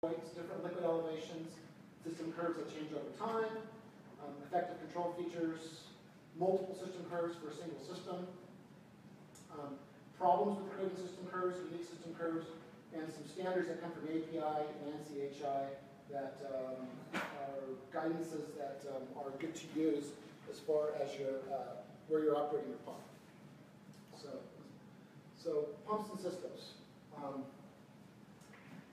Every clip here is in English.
points, different liquid elevations, system curves that change over time, effective control features, multiple system curves for a single system, problems with creating system curves, unique system curves, and some standards that come from API and ANSI/HI that are guidances that are good to use as far as your, where you're operating your pump. So pumps and systems.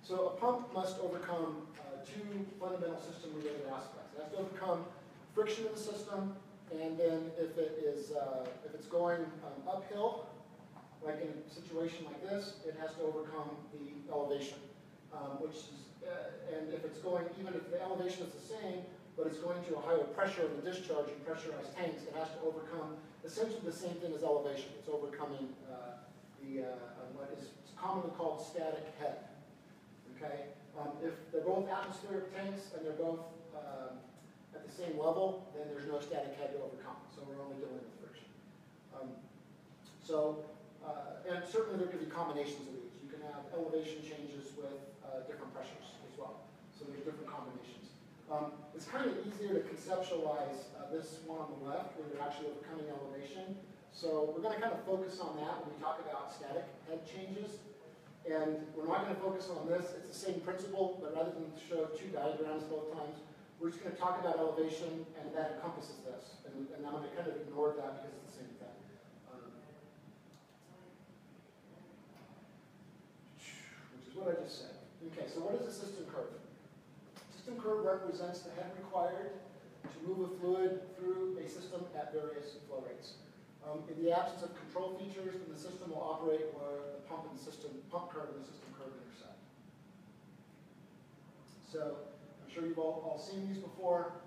So a pump must overcome two fundamental system-related aspects. It has to overcome friction in the system, and then if it is if it's going uphill, like in a situation like this, it has to overcome the elevation, which is, and if it's going, even if the elevation is the same, but it's going to a higher pressure in the discharge and pressurized tanks, it has to overcome essentially the same thing as elevation. It's overcoming what is commonly called static head. Okay, if they're both atmospheric tanks and they're both at the same level, then there's no static head to overcome. So we're only dealing with friction. And certainly there could be combinations of these. You can have elevation changes with different pressures as well. So there's different combinations. It's kind of easier to conceptualize this one on the left where you're actually overcoming elevation. So we're going to kind of focus on that when we talk about static head changes. And we're not going to focus on this. It's the same principle, but rather than show two diagrams both times, we're just going to talk about elevation, and that encompasses this. And I'm going to kind of ignore that because it's the same thing. Which is what I just said. Okay, so what is a system curve? System curve represents the head required to move a fluid through a system at various flow rates. In the absence of control features, then the system will operate where the pump and the system pump curve and the system curve intersect. So I'm sure you've all seen these before,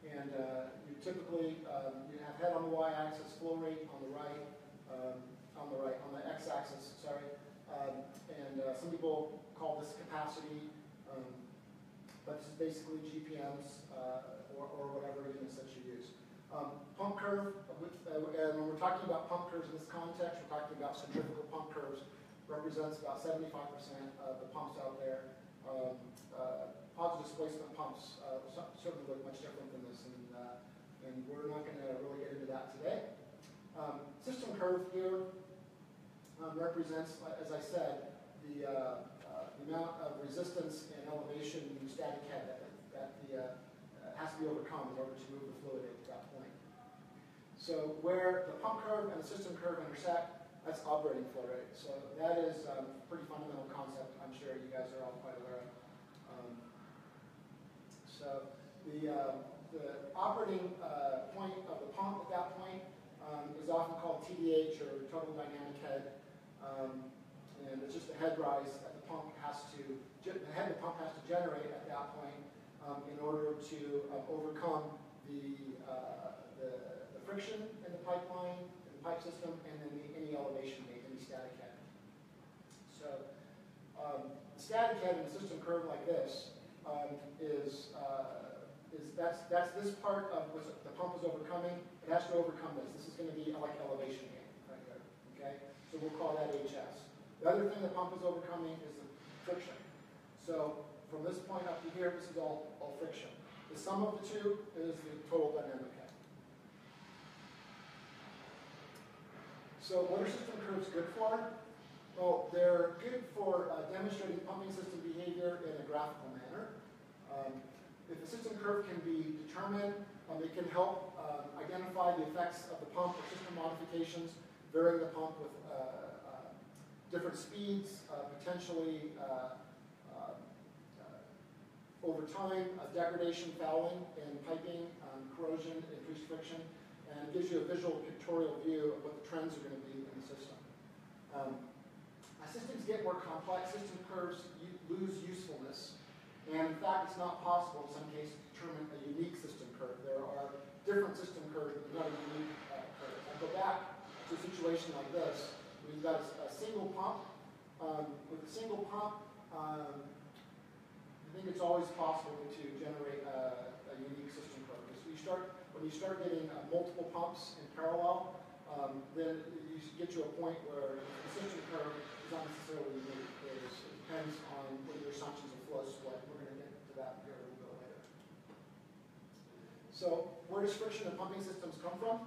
you typically you have head on the y-axis, flow rate on the right, on the x-axis. Sorry, some people call this capacity, but this is basically GPMs or whatever units that you use. Pump curve, and when we're talking about pump curves in this context, we're talking about centrifugal pump curves, represents about 75% of the pumps out there. Positive displacement pumps certainly look much different than this, and we're not going to really get into that today. System curve here represents, as I said, the amount of resistance and elevation in static head that has to be overcome in order to move the fluid at that point. So where the pump curve and the system curve intersect, that's operating flow rate. So that is a pretty fundamental concept I'm sure you guys are all quite aware of. So the operating point of the pump at that point is often called TDH, or total dynamic head. And it's just the head rise that the pump has to generate at that point in order to overcome the friction in the pipeline, in the pipe system, and then any elevation made, any static head. So the static head in a system curve like this that's this part of what the pump is overcoming. It has to overcome this. This is going to be like elevation gain right here. Okay, so we'll call that HS. The other thing the pump is overcoming is the friction. So from this point up to here, this is all friction. The sum of the two is the total dynamic head. So what are system curves good for? Well, they're good for demonstrating pumping system behavior in a graphical manner. If a system curve can be determined, it can help identify the effects of the pump or system modifications, varying the pump with different speeds, potentially over time, degradation, fouling, and piping, corrosion, increased friction, and it gives you a visual pictorial view of what the trends are going to be in the system. As systems get more complex, system curves lose usefulness, and in fact, it's not possible in some cases to determine a unique system curve. There are different system curves, but not a unique curve. I go back to a situation like this. We've got a single pump. With a single pump, I think it's always possible to generate a unique system curve. Because when you start getting multiple pumps in parallel, then you get to a point where the system curve is not necessarily unique. It depends on what your assumptions are. So where does friction in pumping systems come from?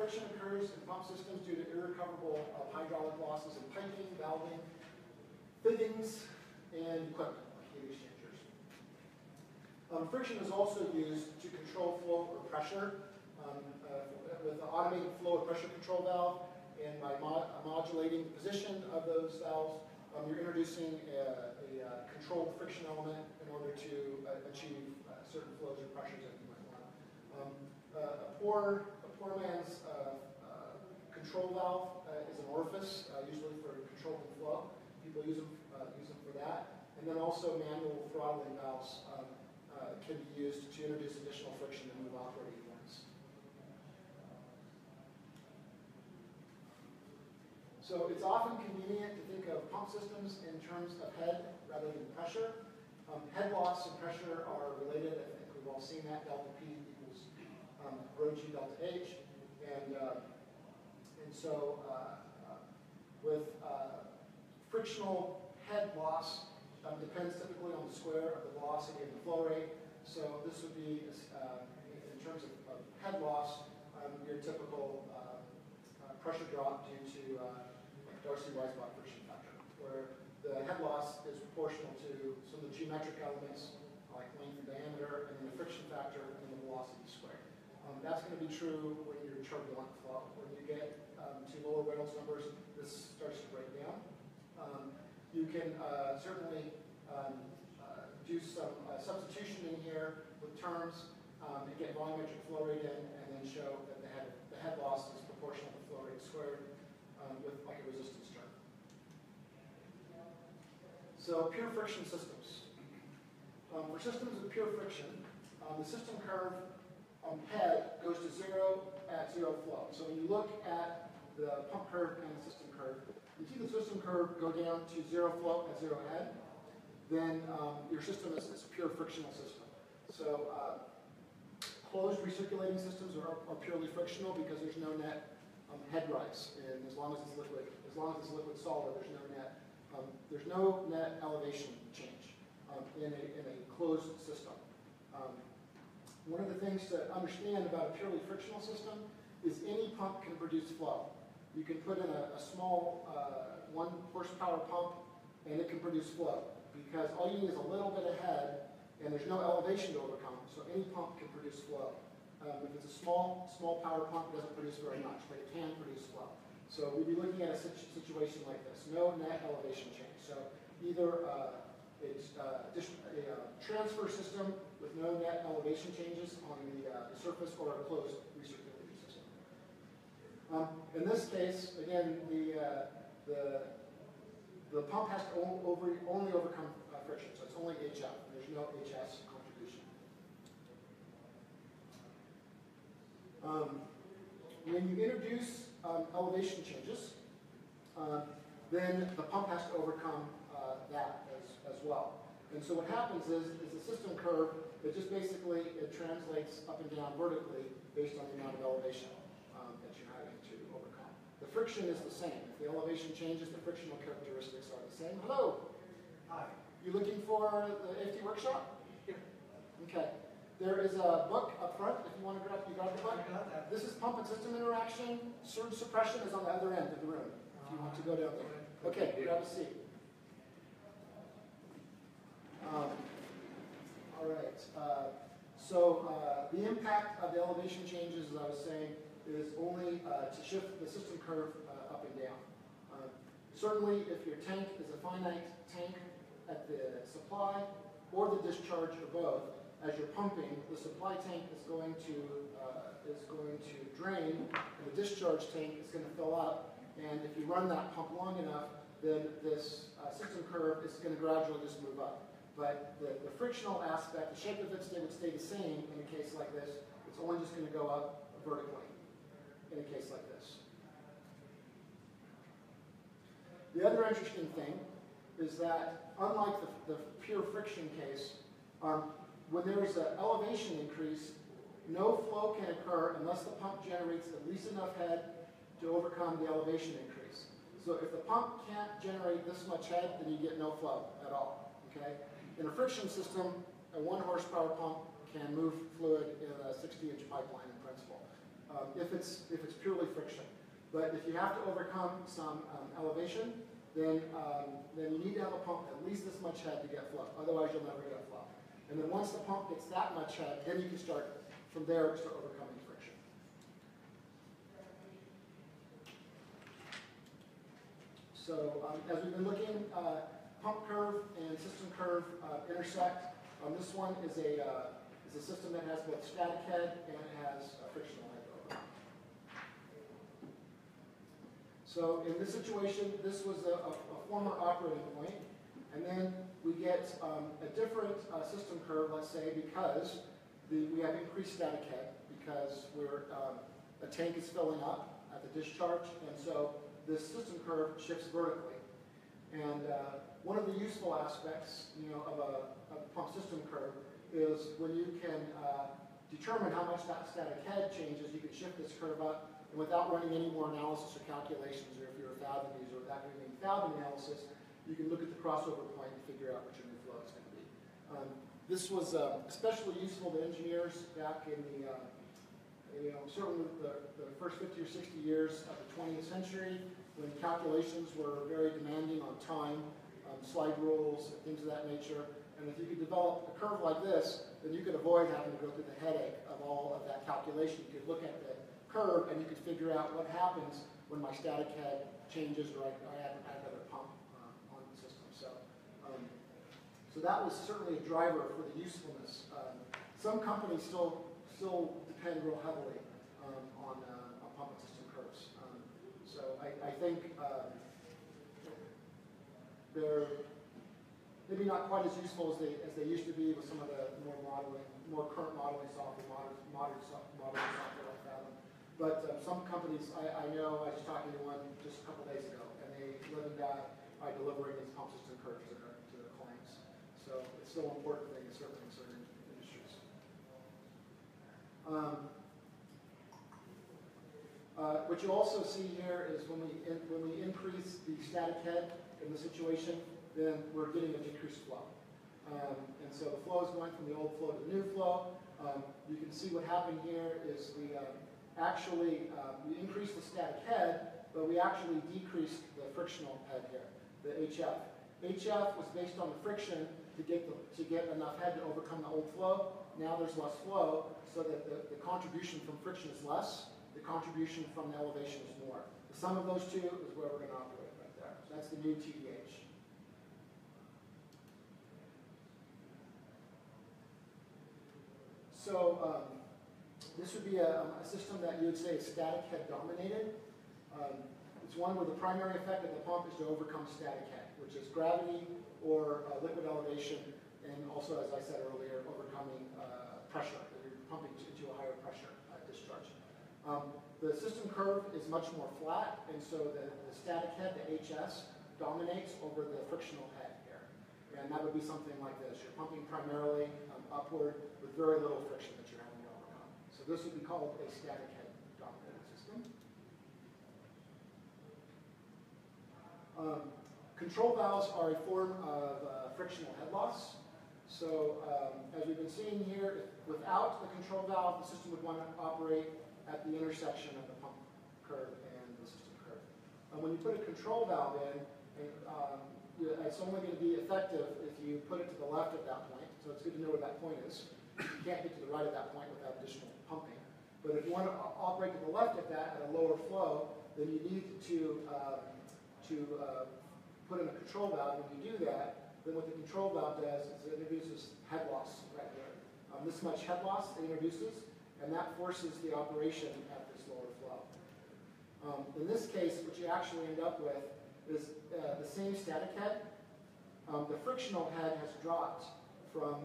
Friction occurs in pump systems due to irrecoverable hydraulic losses in piping, valving, fittings, and equipment like heat exchangers. Friction is also used to control flow or pressure with the automated flow and pressure control valve, and by modulating the position of those valves, you're introducing a controlled friction element in order to achieve certain flows or pressures that you might want. A poor man's control valve is an orifice, usually for controlling flow. People use them for that. And then also manual throttling valves can be used to introduce additional friction and move operating points. So it's often convenient to think of pump systems in terms of head rather than pressure. Head loss and pressure are related. I think we've all seen that. Delta P equals rho G delta H. And so with frictional head loss depends typically on the square of the velocity and the flow rate. So this would be, in terms of head loss, your typical pressure drop due to Darcy-Weisbach friction factor, where the head loss is proportional to some of the geometric elements like length and diameter, and then the friction factor, and then the velocity squared. That's going to be true when you're turbulent flow. When you get to lower Reynolds numbers, this starts to break down. You can certainly do some substitution in here with terms and get volumetric flow rate in, and then show that the head loss is proportional to flow rate squared with like a resistance term. So pure friction systems. For systems of pure friction, the system curve on head goes to zero at zero flow. So when you look at the pump curve and the system curve, you see the system curve go down to zero flow at zero head, then your system is a pure frictional system. So closed recirculating systems are purely frictional because there's no net head rise, and as long as it's liquid solid, there's no net elevation change in a closed system. One of the things to understand about a purely frictional system is any pump can produce flow. You can put in a small 1 horsepower pump, and it can produce flow because all you need is a little bit of head, and there's no elevation to overcome. So any pump can produce flow. If it's a small power pump, it doesn't produce very much, but it can produce flow. So we'd be looking at a situation like this: no net elevation change. So either a transfer system with no net elevation changes on the surface, or a closed recirculating system. In this case, again, the pump has to only overcome friction, so it's only HF. There's no HS contribution. When you introduce elevation changes, then the pump has to overcome that as well. And so what happens is the system curve, it translates up and down vertically based on the amount of elevation that you're having to overcome. The friction is the same. If the elevation changes, the frictional characteristics are the same. Hello. Hi. You looking for the AFT workshop? Yeah. Okay. There is a book up front if you want to grab. You got the book? I got that. This is Pump and System Interaction. Surge suppression is on the other end of the room if you want to go down there. Okay, grab a seat. All right. So the impact of the elevation changes, as I was saying, is only to shift the system curve up and down. Certainly, if your tank is a finite tank at the supply or the discharge or both, as you're pumping, the supply tank is going to drain, and the discharge tank is going to fill up. And if you run that pump long enough, then this system curve is going to gradually just move up. But the frictional aspect, the shape of it would stay the same in a case like this. It's only just going to go up vertically in a case like this. The other interesting thing is that, unlike the pure friction case, when there is an elevation increase, no flow can occur unless the pump generates at least enough head to overcome the elevation increase. So if the pump can't generate this much head, then you get no flow at all. Okay? In a friction system, a 1 horsepower pump can move fluid in a 60-inch pipeline in principle, if it's purely friction. But if you have to overcome some elevation, then you need to have a pump at least this much head to get flow. Otherwise, you'll never get flow. And then once the pump gets that much head, then you can start from there to start overcoming friction. So as we've been looking, pump curve and system curve intersect. This one is a system that has both static head and it has a frictional head over. So in this situation, this was a former operating point, and then we get a different system curve, let's say, because we have increased static head because we're a tank is filling up at the discharge, and so this system curve shifts vertically. And one of the useful aspects, of a pump system curve is when you can determine how much that static head changes, you can shift this curve up, and without running any more analysis or calculations, or if you're a Fathom user, without doing any Fathom analysis, you can look at the crossover point and figure out what your new flow is going to be. This was especially useful to engineers back in the certainly the first 50 or 60 years of the 20th century, when calculations were very demanding on time, slide rules, things of that nature. And if you could develop a curve like this, then you could avoid having to go through the headache of all of that calculation. You could look at the curve and you could figure out what happens when my static head changes or I add another pump on the system. So, so that was certainly a driver for the usefulness. Some companies still depend real heavily on pump and system curves. So I think they're maybe not quite as useful as they used to be with some of the more current modeling software, modern software like Fathom. But some companies I know, I was talking to one just a couple days ago, and they live and die by delivering these pump system curves to their clients. So it's still an important thing, it's certainly in certain industries. What you also see here is when we increase the static head in the situation, then we're getting a decreased flow. And so the flow is going from the old flow to the new flow. You can see what happened here is we increased the static head, but we actually decreased the frictional head here, the HF. HF was based on the friction to get enough head to overcome the old flow. Now there's less flow, so that the contribution from friction is less. The contribution from the elevation is more. The sum of those two is where we're going to operate right there. So that's the new TDH. So this would be a system that you would say is static head dominated. It's one where the primary effect of the pump is to overcome static head, which is gravity or liquid elevation, and also, as I said earlier, overcoming pressure. You're pumping into a higher pressure discharge. The system curve is much more flat, and so the static head, the HS, dominates over the frictional head here. And that would be something like this. You're pumping primarily upward with very little friction that you're having to overcome. So this would be called a static head dominated system. Control valves are a form of frictional head loss. So as we've been seeing here, without the control valve, the system would want to operate at the intersection of the pump curve and the system curve. And when you put a control valve in, it's only going to be effective if you put it to the left of that point. So it's good to know where that point is. You can't get to the right of that point without additional pumping. But if you want to operate to the left of that at a lower flow, then you need to put in a control valve. When you do that, then what the control valve does is it introduces head loss right there. This much head loss it introduces, and that forces the operation at this lower flow. In this case, what you actually end up with is the same static head. The frictional head has dropped from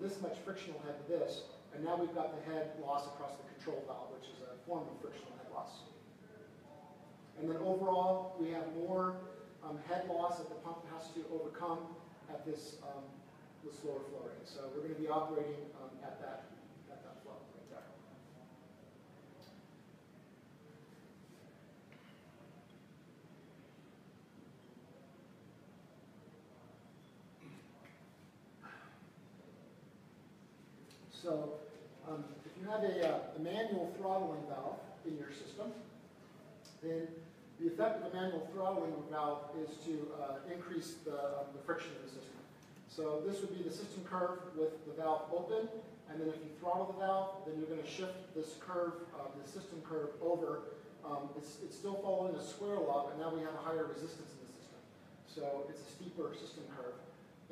this much frictional head to this, and now we've got the head loss across the control valve, which is a form of frictional head loss. And then overall, we have more head loss that the pump has to overcome at this lower flow rate. So we're going to be operating at that. So if you have a manual throttling valve in your system, then the effect of a manual throttling valve is to increase the friction of the system. So this would be the system curve with the valve open, and then if you throttle the valve, then you're going to shift this curve, the system curve over. It's still following a square law, but now we have a higher resistance in the system. So it's a steeper system curve.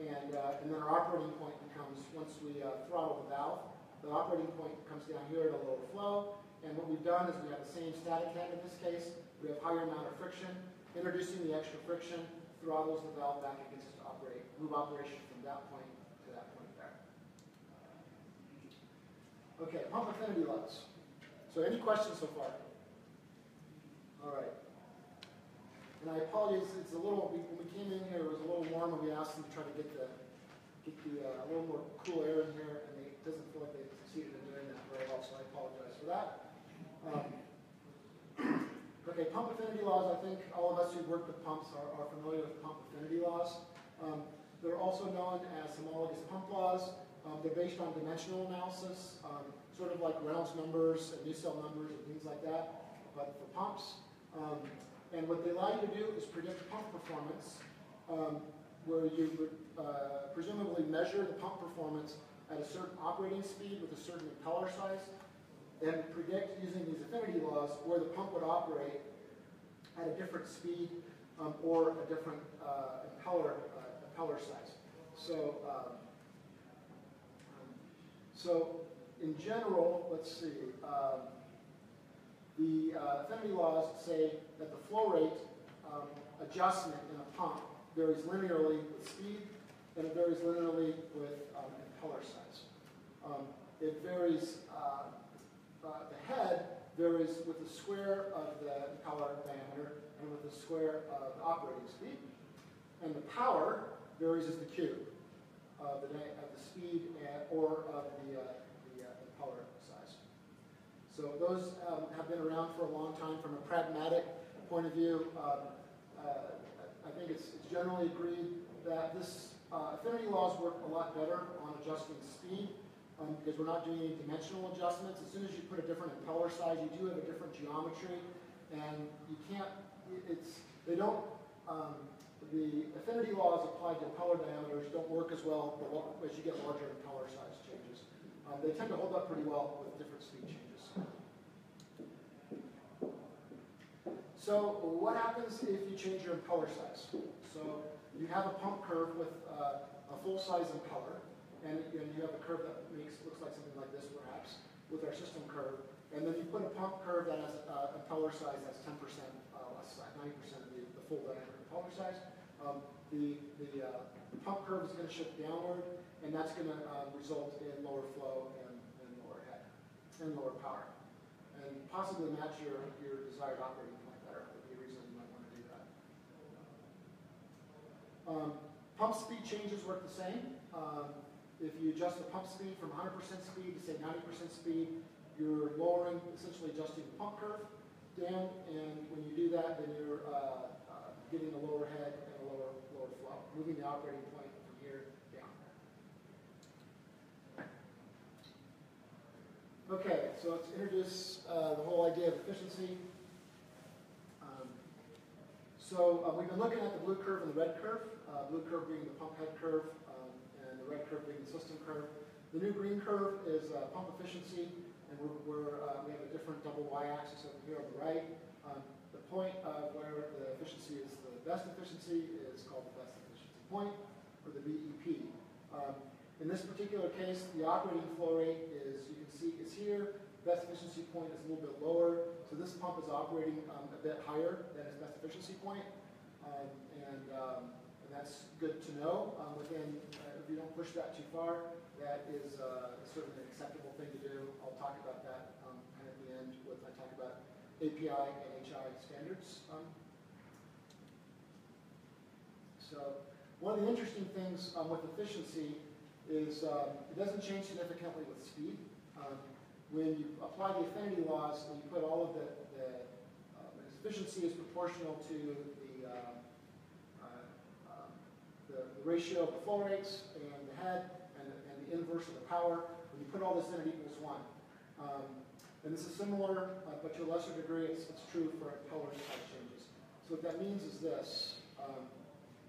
And then our operating point becomes, once we throttle the valve, the operating point comes down here at a lower flow. And what we've done is we have the same static head in this case. We have higher amount of friction. Introducing the extra friction throttles the valve back and gets us to operate, move operation from that point to that point there. Okay, pump affinity levels. So any questions so far? All right. And I apologize, it's a little, when we came in here, it was a little warm, and we asked them to try to get a little more cool air in here, and it doesn't feel like they succeeded in doing that very well, so I apologize for that. Okay, pump affinity laws, I think all of us who work with pumps are familiar with pump affinity laws. They're also known as homologous pump laws. They're based on dimensional analysis, sort of like Reynolds numbers and Nusselt numbers and things like that, but for pumps. And what they allow you to do is predict pump performance, where you presumably measure the pump performance at a certain operating speed with a certain impeller size, and predict using these affinity laws where the pump would operate at a different speed or a different impeller size. So, so in general, let's see. The affinity laws say that the flow rate adjustment in a pump varies linearly with speed, and it varies linearly with impeller size. It varies, the head varies with the square of the impeller diameter and with the square of the operating speed. And the power varies as the cube of the speed and, or of the impeller size. So those have been around for a long time. From a pragmatic point of view, I think it's generally agreed that this affinity laws work a lot better on adjusting speed because we're not doing any dimensional adjustments. As soon as you put a different impeller size, you do have a different geometry, and you can't. The affinity laws applied to impeller diameters don't work as well as you get larger impeller size changes. They tend to hold up pretty well with different speed changes. So what happens if you change your impeller size? So you have a pump curve with a full-size impeller, and you have a curve that looks like something like this, perhaps, with our system curve. And then you put a pump curve that has an impeller size that's 10% less size, 90% of the full diameter impeller size. The pump curve is going to shift downward, and that's going to result in lower flow and lower head and lower power, and possibly match your desired operating point. Pump speed changes work the same. If you adjust the pump speed from 100% speed to say 90% speed, you're lowering, essentially adjusting the pump curve down, and when you do that, then you're getting a lower head and a lower flow, moving the operating point from here down. Okay, so let's introduce the whole idea of efficiency. So we've been looking at the blue curve and the red curve, blue curve being the pump head curve and the red curve being the system curve. The new green curve is pump efficiency, and we have a different double y-axis over here on the right. The point where the efficiency is the best efficiency is called the best efficiency point, or the BEP. In this particular case, the operating flow rate is, you can see, is here. Best efficiency point is a little bit lower, so this pump is operating a bit higher than its best efficiency point, and that's good to know. Again, if you don't push that too far, that is certainly an acceptable thing to do. I'll talk about that kind of at the end when I talk about API and HI standards. So one of the interesting things with efficiency is it doesn't change significantly with speed. When you apply the affinity laws and you put all of the efficiency is proportional to the ratio of the flow rates and the head and the inverse of the power, when you put all this in, it equals 1. And this is similar, but to a lesser degree, it's true for color size changes. So what that means is this.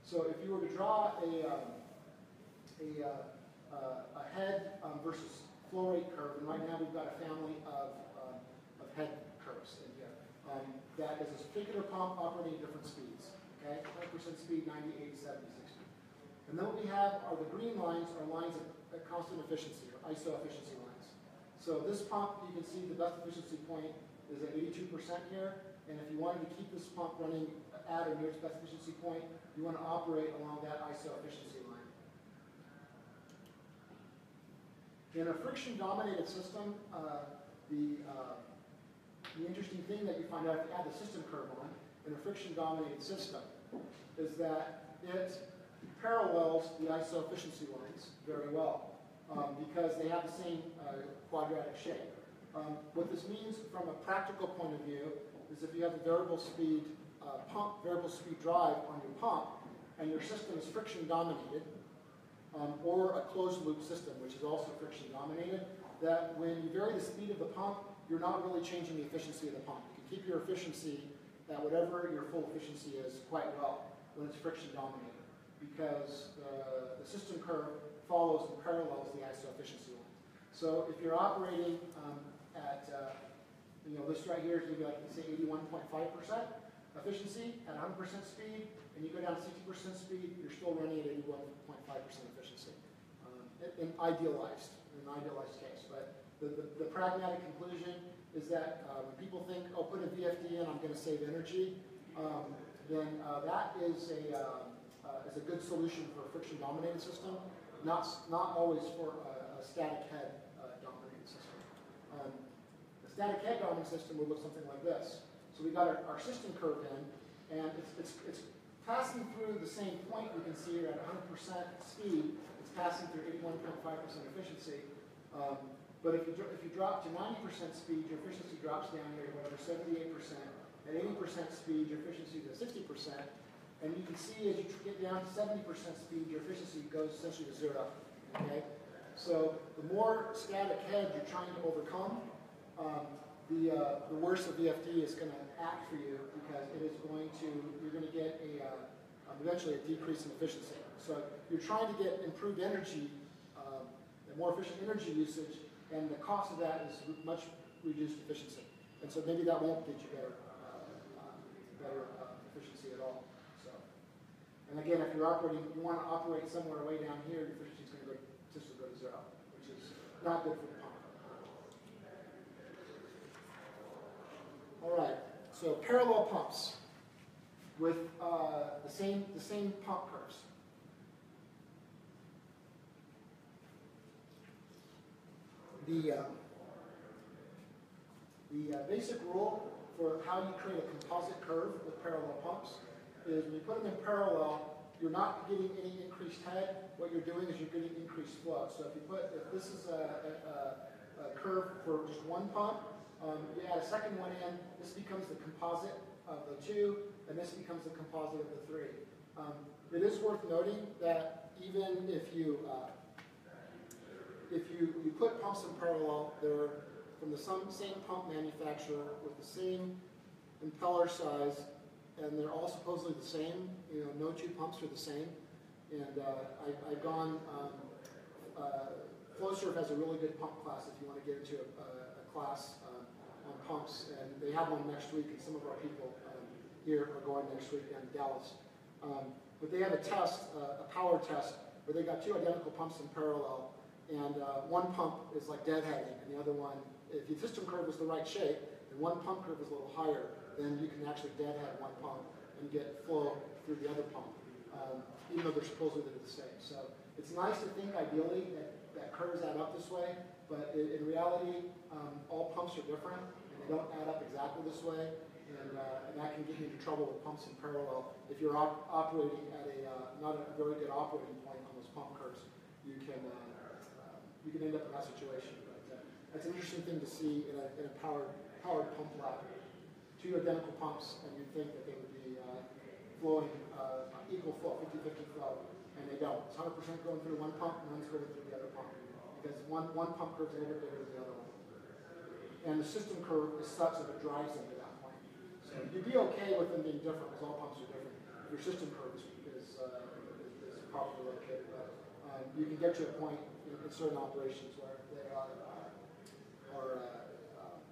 So if you were to draw a head versus flow rate curve, and right now we've got a family of head curves in here. That is a particular pump operating at different speeds. Okay, 100% speed, 90, 80, 70, 60. And then what we have are the green lines are lines at constant efficiency, or ISO efficiency lines. So this pump, you can see the best efficiency point is at 82% here. And if you wanted to keep this pump running at or near its best efficiency point, you want to operate along that ISO efficiency line. In a friction-dominated system, the interesting thing that you find out if you add the system curve on in a friction-dominated system is that it parallels the ISO efficiency lines very well because they have the same quadratic shape. What this means from a practical point of view is if you have a variable speed pump, variable speed drive on your pump, and your system is friction-dominated, or a closed-loop system, which is also friction-dominated, that when you vary the speed of the pump, you're not really changing the efficiency of the pump. You can keep your efficiency at whatever your full efficiency is quite well when it's friction-dominated, because the system curve follows and parallels the ISO efficiency line. So if you're operating at, this right here is maybe like, say, 81.5% efficiency at 100% speed, and you go down to 60% speed, you're still running at 81.5% efficiency. An idealized case. But the pragmatic conclusion is that when people think, oh, put a VFD in, I'm going to save energy, then that is a good solution for a friction-dominated system, not always for a static head-dominated system. The static head-dominated system would look something like this. So we got our system curve in, and it's passing through the same point we can see here at 100% speed. It's passing through 81.5% efficiency. But if you drop to 90% speed, your efficiency drops down here to whatever, 78%. At 80% speed, your efficiency is at 60%. And you can see as you get down to 70% speed, your efficiency goes essentially to zero. Okay? So the more static head you're trying to overcome, the worse the VFD is going to act for you, because it is going to, you're going to get a, eventually a decrease in efficiency. So you're trying to get improved energy, and more efficient energy usage, and the cost of that is much reduced efficiency. And so maybe that won't get you better efficiency at all. And again, if you're operating, you want to operate somewhere way down here, your efficiency is going to go to zero, which is not good for the pump. All right. So parallel pumps with the same pump curves. The basic rule for how you create a composite curve with parallel pumps is when you put them in parallel, you're not getting any increased head. What you're doing is you're getting increased flow. So if this is a curve for just one pump, you add a second one in, this becomes the composite of the two, and this becomes the composite of the three. It is worth noting that even if you put pumps in parallel, they're from the same pump manufacturer with the same impeller size, and they're all supposedly the same. No two pumps are the same. And I've gone. Flowserve has a really good pump class if you want to get into a class on pumps, and they have one next week. And some of our people here are going next week in Dallas. But they had a test, a power test, where they got two identical pumps in parallel, and one pump is like deadheading, and the other one, if the system curve was the right shape, and one pump curve was a little higher, then you can actually deadhead one pump and get flow through the other pump, even though they're supposedly the same. So it's nice to think ideally that curves add up this way, but in reality, all pumps are different, and they don't add up exactly this way, and that can get you into trouble with pumps in parallel. If you're operating at a not a very good operating point on those pump curves, you can end up in that situation. But that's an interesting thing to see in a powered pump lab. Two identical pumps, and you'd think that they would be flowing equal flow, 50-50 flow, and they don't. It's 100% going through one pump, and one's going through the other pump. because one pump curve is integrated with the other one. And the system curve is such that it drives them to that point. So you'd be okay with them being different because all pumps are different. Your system curve is probably okay, but you can get to a point in certain operations where they are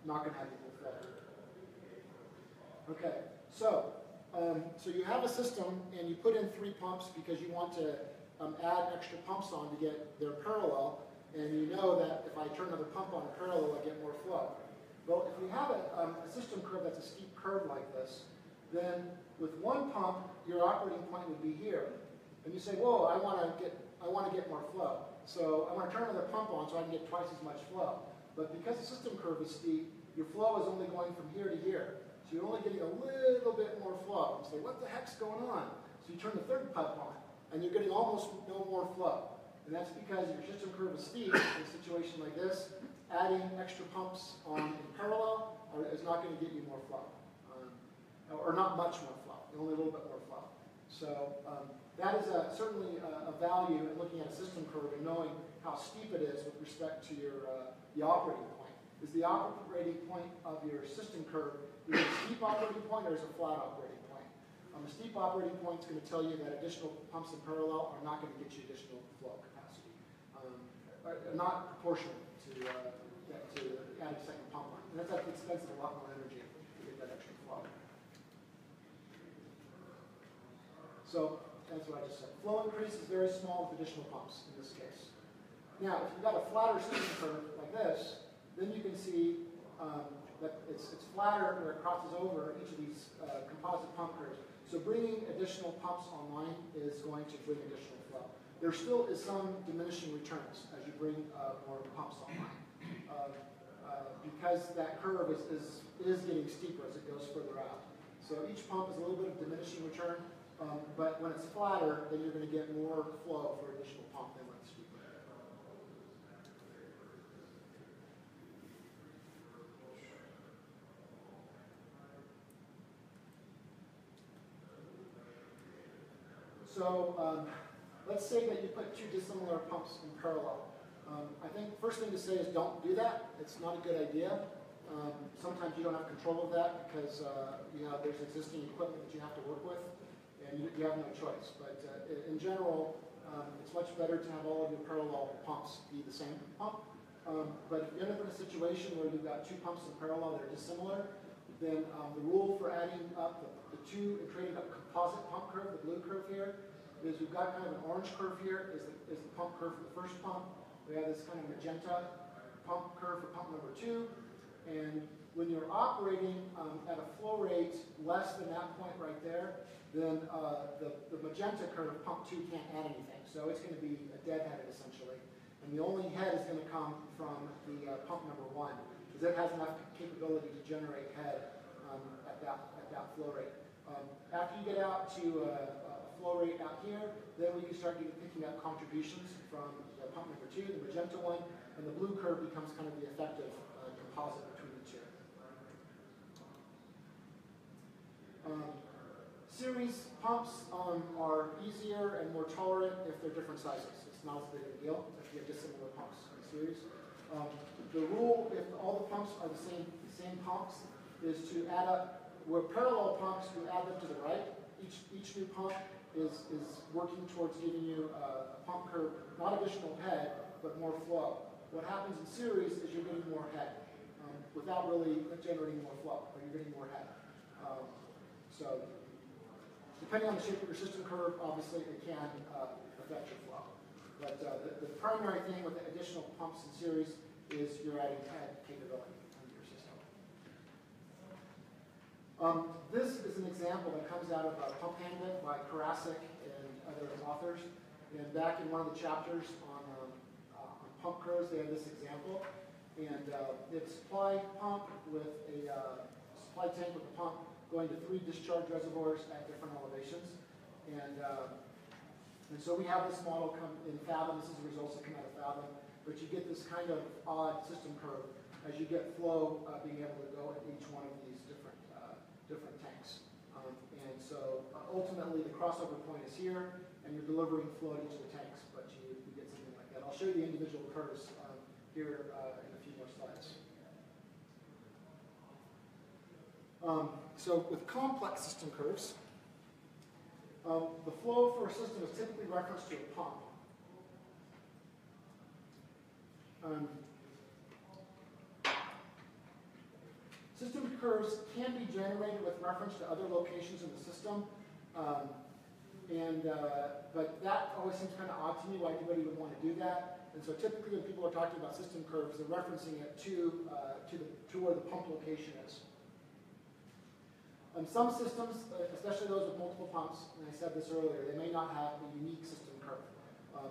not going to have equal flow. Okay, so so you have a system and you put in 3 pumps because you want to add extra pumps on to get their parallel, and you know that if I turn another pump on a parallel, I get more flow. Well, if we have a system curve that's a steep curve like this, then with one pump, your operating point would be here, and you say, "Whoa, I want to get more flow. So I want to turn another pump on so I can get twice as much flow." But because the system curve is steep, your flow is only going from here to here. So you're only getting a little bit more flow. You say, what the heck's going on? So you turn the 3rd pump on, and you're getting almost no more flow. And that's because your system curve is steep in a situation like this. Adding extra pumps on in parallel is not going to get you more flow, or not much more flow, only a little bit more flow. So that is certainly a value in looking at a system curve and knowing how steep it is with respect to your the operating point. Is the operating point of your system curve is it a steep operating point or is it a flat operating point? A steep operating point is going to tell you that additional pumps in parallel are not going to get you additional flow capacity, not proportional to adding a 2nd pump line. And that's at the expense of a lot more energy to get that extra flow. So that's what I just said. Flow increase is very small with additional pumps in this case. Now, if you've got a flatter system curve like this, then you can see that it's flatter where it crosses over each of these composite pump curves. So bringing additional pumps online is going to bring additional flow. There still is some diminishing returns as you bring more pumps online because that curve is getting steeper as it goes further out. So each pump is a little bit of diminishing return, but when it's flatter, then you're going to get more flow for additional pump than when it's steeper. So let's say that you put 2 dissimilar pumps in parallel. I think the first thing to say is don't do that. It's not a good idea. Sometimes you don't have control of that because there's existing equipment that you have to work with, and you have no choice. But in general, it's much better to have all of your parallel pumps be the same pump. But if you end up in a situation where you've got 2 pumps in parallel that are dissimilar, then the rule for adding up the 2 and creating a composite pump curve, the blue curve here, is we've got kind of an orange curve here, is the pump curve for the 1st pump. We have this kind of magenta pump curve for pump number 2. And when you're operating at a flow rate less than that point right there, then the magenta curve, pump 2, can't add anything. So it's going to be a deadheaded essentially. And the only head is going to come from the pump number 1. Because it has enough capability to generate head at that flow rate. After you get out to a flow rate out here, then we can start picking up contributions from the pump number 2, the magenta one, and the blue curve becomes kind of the effective composite between the 2. Series pumps are easier and more tolerant if they're different sizes. It's not as big a deal if you have dissimilar pumps in series. The rule, if all the pumps are the same pumps, is to add up, where parallel pumps, you add them to the right. Each new pump is working towards giving you a pump curve, not additional head, but more flow. What happens in series is you're getting more head without really generating more flow, but you're getting more head. So depending on the shape of your system curve, obviously it can affect your flow. But the primary thing with the additional pumps in series is you're adding head capability into your system. This is an example that comes out of a pump handbook by Karassik and other authors. And back in one of the chapters on pump curves, they had this example. And it's a supply pump with a supply tank with a pump going to 3 discharge reservoirs at different elevations. And so we have this model come in Fathom. This is the results that come out of Fathom. But you get this kind of odd system curve as you get flow being able to go at each one of these different tanks. And so ultimately the crossover point is here, and you're delivering flow to each of the tanks, but you get something like that. I'll show you the individual curves here in a few more slides. So with complex system curves, the flow for a system is typically referenced to a pump. System curves can be generated with reference to other locations in the system, but that always seems kind of odd to me why anybody would want to do that. And so typically, when people are talking about system curves, they're referencing it to where the pump location is. Some systems, especially those with multiple pumps, and I said this earlier, they may not have a unique system curve.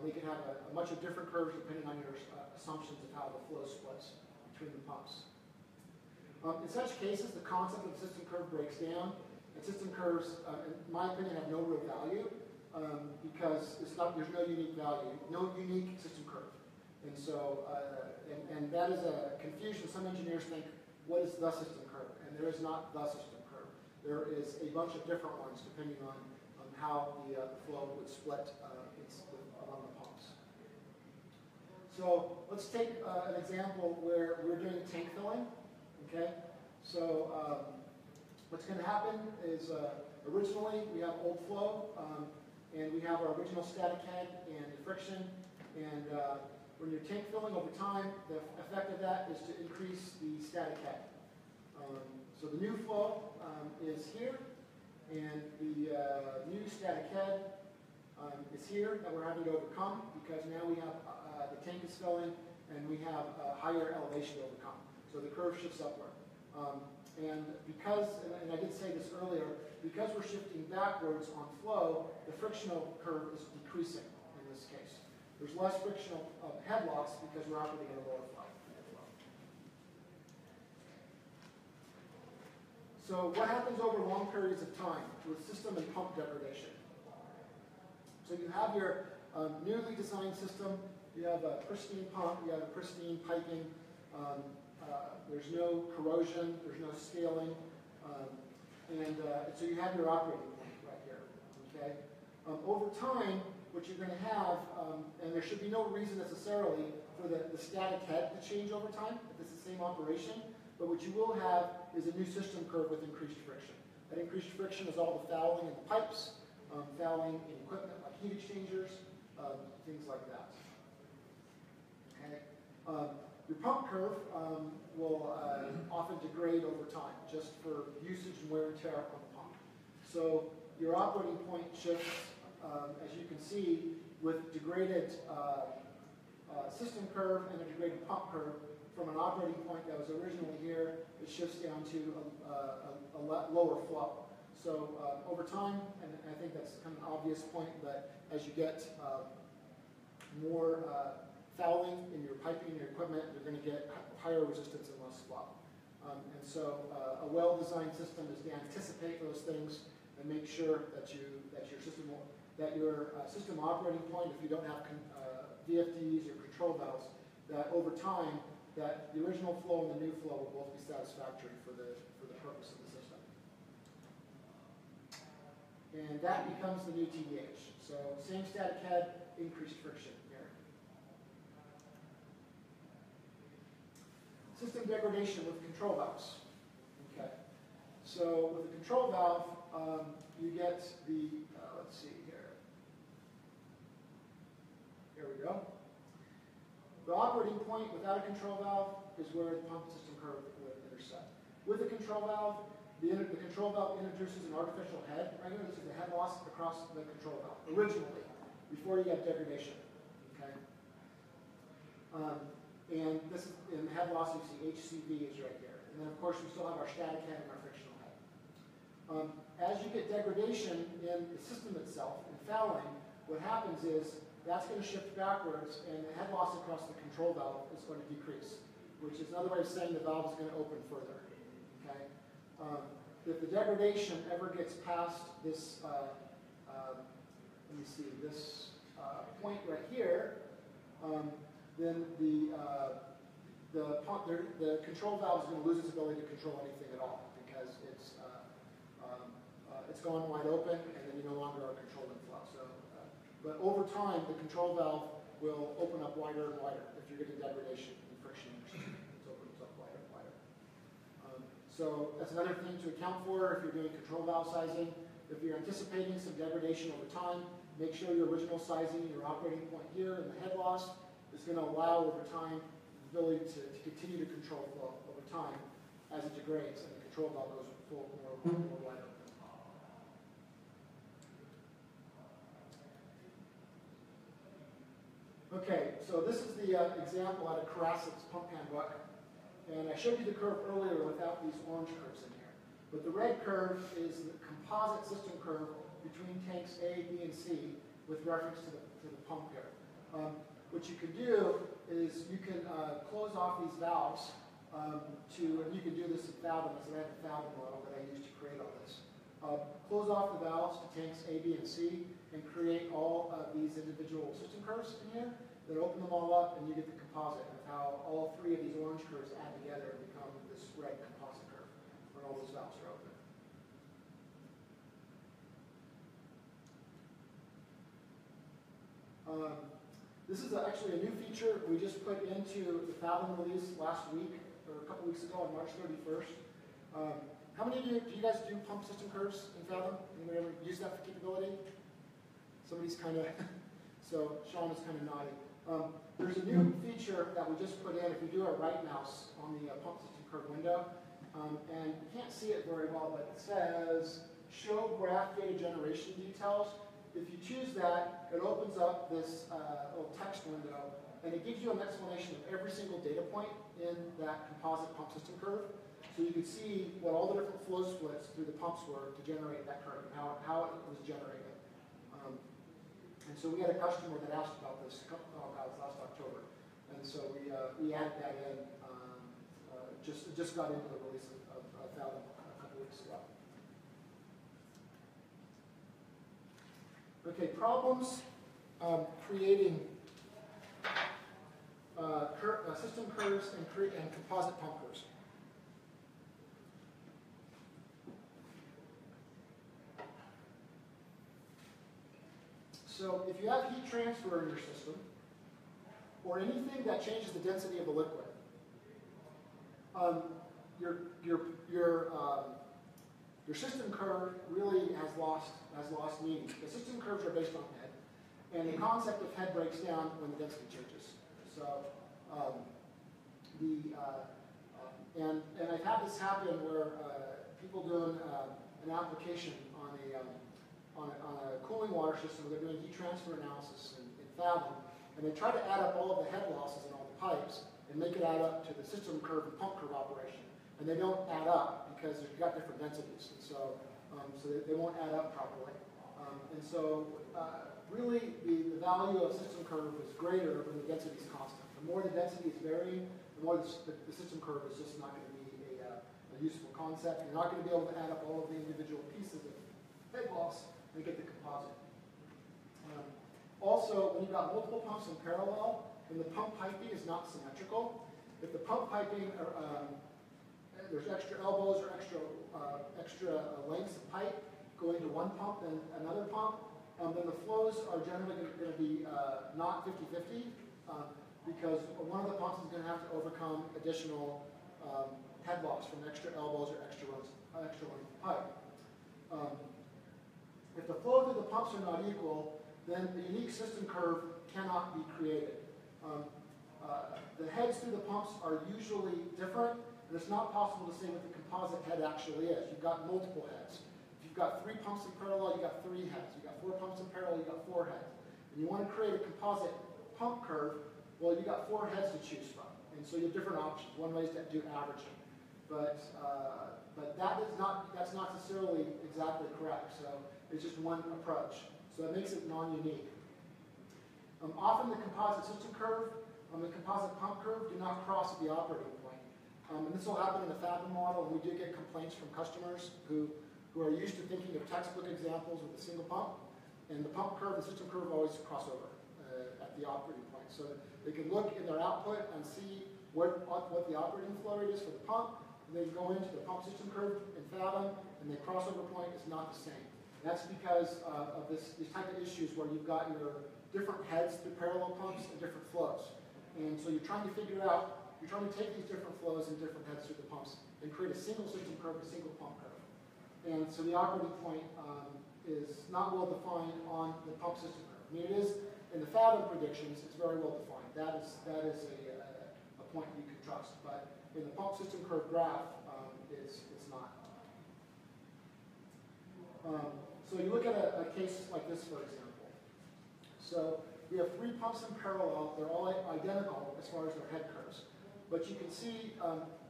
They can have a much of different curves depending on your assumptions of how the flow splits between the pumps. In such cases, the concept of the system curve breaks down, and system curves, in my opinion, have no real value because there's no unique value, no unique system curve. And so, and that is a confusion. Some engineers think, what is the system curve? And there is not the system curve. There is a bunch of different ones depending on how the flow would split along the pumps. So let's take an example where we're doing tank filling. Okay, so what's going to happen is originally we have old flow, and we have our original static head and friction. And when you're tank filling over time, the effect of that is to increase the static head. So the new flow is here, and the new static head is here that we're having to overcome because now we have the tank is filling, and we have a higher elevation to overcome. So the curve shifts upward. And I did say this earlier, because we're shifting backwards on flow, the frictional curve is decreasing in this case. There's less frictional headlocks because we're operating at a lower flow. So what happens over long periods of time with system and pump degradation? So you have your newly designed system, you have a pristine pump, you have a pristine piping, there's no corrosion, there's no scaling, so you have your operating point right here, okay? Over time, what you're going to have, and there should be no reason necessarily for the static head to change over time, if it's the same operation, but what you will have is a new system curve with increased friction. That increased friction is all the fouling in the pipes, fouling in equipment like heat exchangers, things like that, okay? Your pump curve will often degrade over time just for usage and wear and tear on the pump. So your operating point shifts, as you can see, with degraded system curve and a degraded pump curve from an operating point that was originally here, it shifts down to a lower flow. So over time, and I think that's kind of an obvious point, but as you get more fouling in your piping and your equipment, you're going to get higher resistance and less flow. And so a well-designed system is to anticipate those things and make sure that your system operating point, if you don't have VFDs or control valves, that over time that the original flow and the new flow will both be satisfactory for the purpose of the system. And that becomes the new TDH. So same static head, increased friction. System degradation with control valves. Okay, so with a control valve, you get the let's see here. Here we go. The operating point without a control valve is where the pump system curve would intersect. With a control valve, the control valve introduces an artificial head. Right here, this is the head loss across the control valve originally, before you get degradation. Okay. And this is in the head loss, you see HCV is right here. And then, of course, we still have our static head and our frictional head. As you get degradation in the system itself and fouling, what happens is that's going to shift backwards, and the head loss across the control valve is going to decrease, which is another way of saying the valve is going to open further. Okay? If the degradation ever gets past this, let me see, this point right here, then the control valve is going to lose its ability to control anything at all because it's gone wide open, and then you no longer are controlling flow. So, but over time, the control valve will open up wider and wider. If you're getting degradation and friction, it opens up wider and wider. So that's another thing to account for if you're doing control valve sizing. If you're anticipating some degradation over time, make sure your original sizing, your operating point here, and the head loss is going to allow over time the ability to continue to control flow over time as it degrades and the control valve goes full more wider. Okay, so this is the example out of Karassik's pump handbook. And I showed you the curve earlier without these orange curves in here. But the red curve is the composite system curve between tanks A, B, and C with reference to the pump here. What you can do is you can close off these valves and you can do this in Fathom, as I have a Fathom model that I used to create all this. Close off the valves to tanks A, B, and C and create all of these individual system curves in here. Then open them all up and you get the composite of how all three of these orange curves add together and become this red composite curve when all those valves are open. This is actually a new feature we just put into the Fathom release last week, or a couple weeks ago on March 31st. How many of you, do you guys do pump system curves in Fathom? Anybody ever use that for capability? Somebody's kind of, so Sean is kind of nodding. There's a new feature that we just put in. If you do a right mouse on the pump system curve window, and you can't see it very well, but it says show graph data generation details. If you choose that, it opens up this little text window, and it gives you an explanation of every single data point in that composite pump system curve. So you can see what all the different flow splits through the pumps were to generate that curve and how it was generated. And so we had a customer that asked about this last October, and so we added that in. Just got into the release of Fathom a couple weeks ago. Okay, problems creating system curves and composite pump curves. So if you have heat transfer in your system, or anything that changes the density of a liquid, your system curve really has lost meaning. The system curves are based on head, and the concept of head breaks down when the density changes. So and I've had this happen where people doing an application on a cooling water system, they're doing heat transfer analysis in Fathom, and they try to add up all of the head losses in all the pipes and make it add up to the system curve and pump curve operation. And they don't add up because they've got different densities, and so they won't add up properly. Really, the value of system curve is greater when the density is constant. The more the density is varying, the more the system curve is just not going to be a useful concept. You're not going to be able to add up all of the individual pieces of head loss and get the composite. Also, when you've got multiple pumps in parallel, and the pump piping is not symmetrical, if the pump piping, there's extra elbows or extra lengths of pipe going to one pump and another pump, then the flows are generally going to be not 50-50 because one of the pumps is going to have to overcome additional head loss from extra elbows or extra length of pipe. If the flow through the pumps are not equal, then the unique system curve cannot be created. The heads through the pumps are usually different, and it's not possible to say what the composite head actually is. You've got multiple heads. If you've got three pumps in parallel, you've got three heads. You've got four pumps in parallel, you've got four heads. And you want to create a composite pump curve, well, you've got four heads to choose from. And so you have different options. One way is to do averaging. But that's not necessarily exactly correct. So it's just one approach. So it makes it non-unique. Often the composite system curve and the composite pump curve do not cross the operating point. And this will happen in the Fathom model, and we do get complaints from customers who are used to thinking of textbook examples with a single pump, and the pump curve and system curve always cross over at the operating point. So they can look in their output and see what the operating flow rate is for the pump, and they go into the pump system curve in Fathom, and the crossover point is not the same. And that's because of these type of issues where you've got your different heads through parallel pumps and different flows. And so you're trying to figure out, you're trying to take these different flows and different heads through the pumps and create a single system curve, a single pump curve. And so the operating point is not well defined on the pump system curve. I mean, it is, in the Fathom predictions, it's very well defined. That is a point you can trust. But in the pump system curve graph, it's not. So you look at a case like this, for example. So we have three pumps in parallel. They're all identical as far as their head curves. But you can see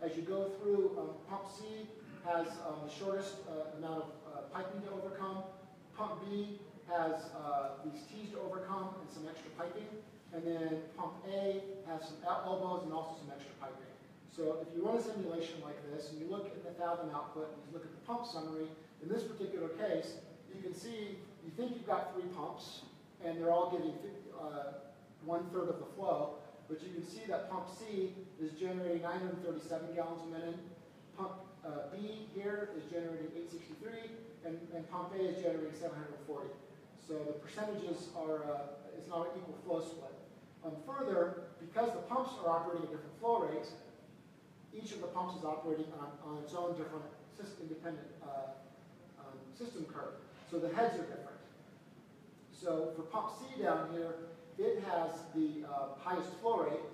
as you go through, pump C has the shortest amount of piping to overcome. Pump B has these T's to overcome and some extra piping. And then pump A has some elbows and also some extra piping. So if you run a simulation like this and you look at the Fathom output and you look at the pump summary, in this particular case, you can see, you think you've got three pumps, and they're all getting 1/3 of the flow, but you can see that pump C is generating 937 gallons a minute, pump B here is generating 863, and pump A is generating 740. So the percentages are, it's not an equal flow split. Further, because the pumps are operating at different flow rates, each of the pumps is operating on its own different independent system curve. So the heads are different. So for pump C down here, it has the highest flow rate,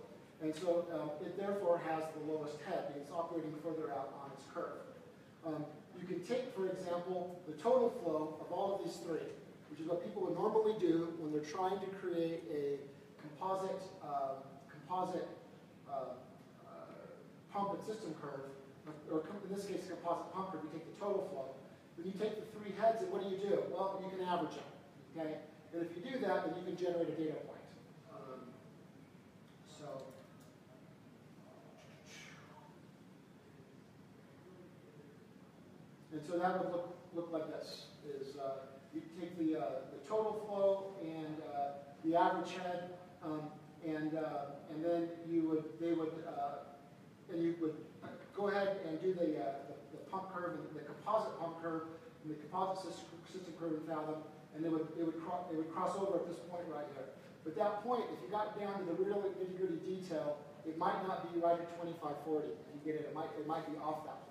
and so it therefore has the lowest head. It's operating further out on its curve. You can take, for example, the total flow of all of these three, which is what people would normally do when they're trying to create a composite pump and system curve, or in this case, composite pump curve. You take the total flow. When you take the three heads, and what do you do? Well, you can average them, okay? And if you do that, then you can generate a data point. So that would look like this. Is you take the total flow and the average head, and then you would go ahead and do the pump curve and the composite pump curve and the composite system curve in Fathom, and they would cross over at this point right here. But that point, if you got down to the real nitty-gritty detail, it might not be right at 2540. If you get it, it might be off that point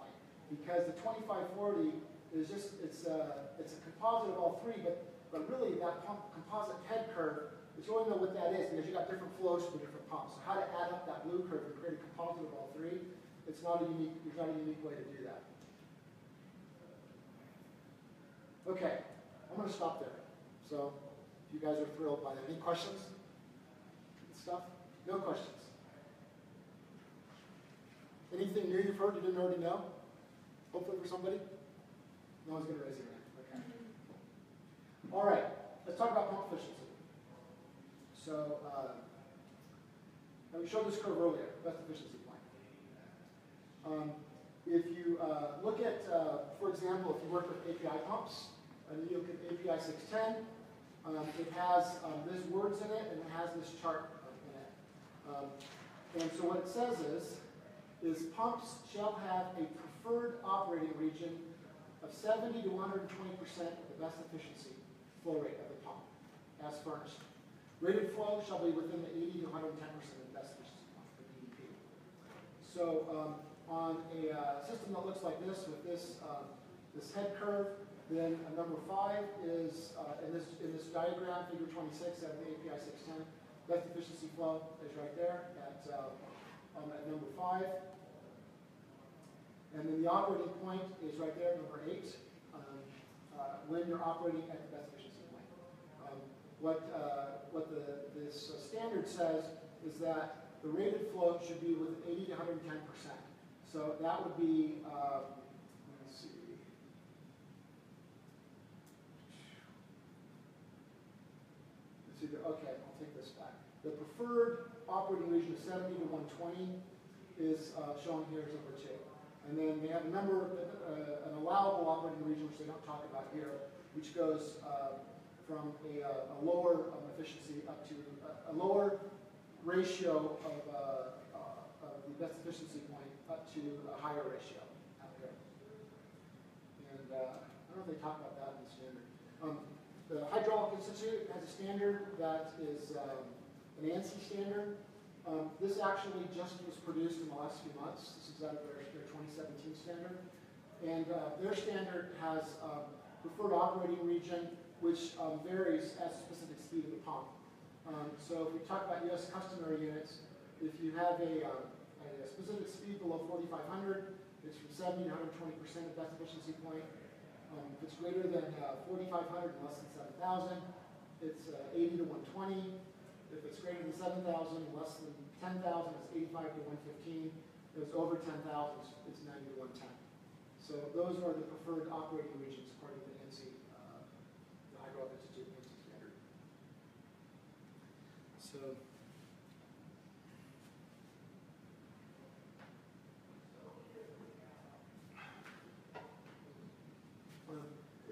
because the 2540 is just it's a composite of all three, but really that composite head curve. But you only know what that is because you've got different flows for different pumps. So how to add up that blue curve and create a composite of all three, there's not a unique way to do that. Okay, I'm going to stop there. So if you guys are thrilled by that. Any questions? No questions. Anything new you've heard you didn't already know? Hopefully for somebody? No one's going to raise their hand. Okay. All right, let's talk about pump efficiency. So, we showed this curve earlier, best efficiency point. If you look at, for example, if you work with API pumps, and you look at API 610, it has these words in it, and it has this chart in it. And so what it says is pumps shall have a preferred operating region of 70 to 120% of the best efficiency flow rate of the pump, as furnished. Rated flow shall be within the 80 to 110% of the best efficiency point for BEP. So on a system that looks like this, with this this head curve, then number 5 is in this diagram, figure 26 at the API 610. Best efficiency flow is right there at number 5, and then the operating point is right there, number 8, when you're operating at the best efficiency point. What this standard says is that the rated flow should be with 80 to 110%. So that would be, let's see. Okay, I'll take this back. The preferred operating region of 70 to 120 is shown here as number 2. And then they have a number, an allowable operating region, which they don't talk about here, which goes from a lower efficiency up to a lower ratio of the best efficiency point up to a higher ratio out there. And I don't know if they talk about that in the standard. The Hydraulic Institute has a standard that is an ANSI standard. This actually just was produced in the last few months. This is out of their 2017 standard. And their standard has preferred operating region, which varies at specific speed of the pump. So if we talk about US customer units, if you have a specific speed below 4,500, it's from 70 to 120% of best efficiency point. If it's greater than 4,500 and less than 7,000, it's 80 to 120. If it's greater than 7,000 and less than 10,000, it's 85 to 115. If it's over 10,000, it's 90 to 110. So those are the preferred operating regions according to the ANSI, the Hydraulic Institute ANSI standard. So.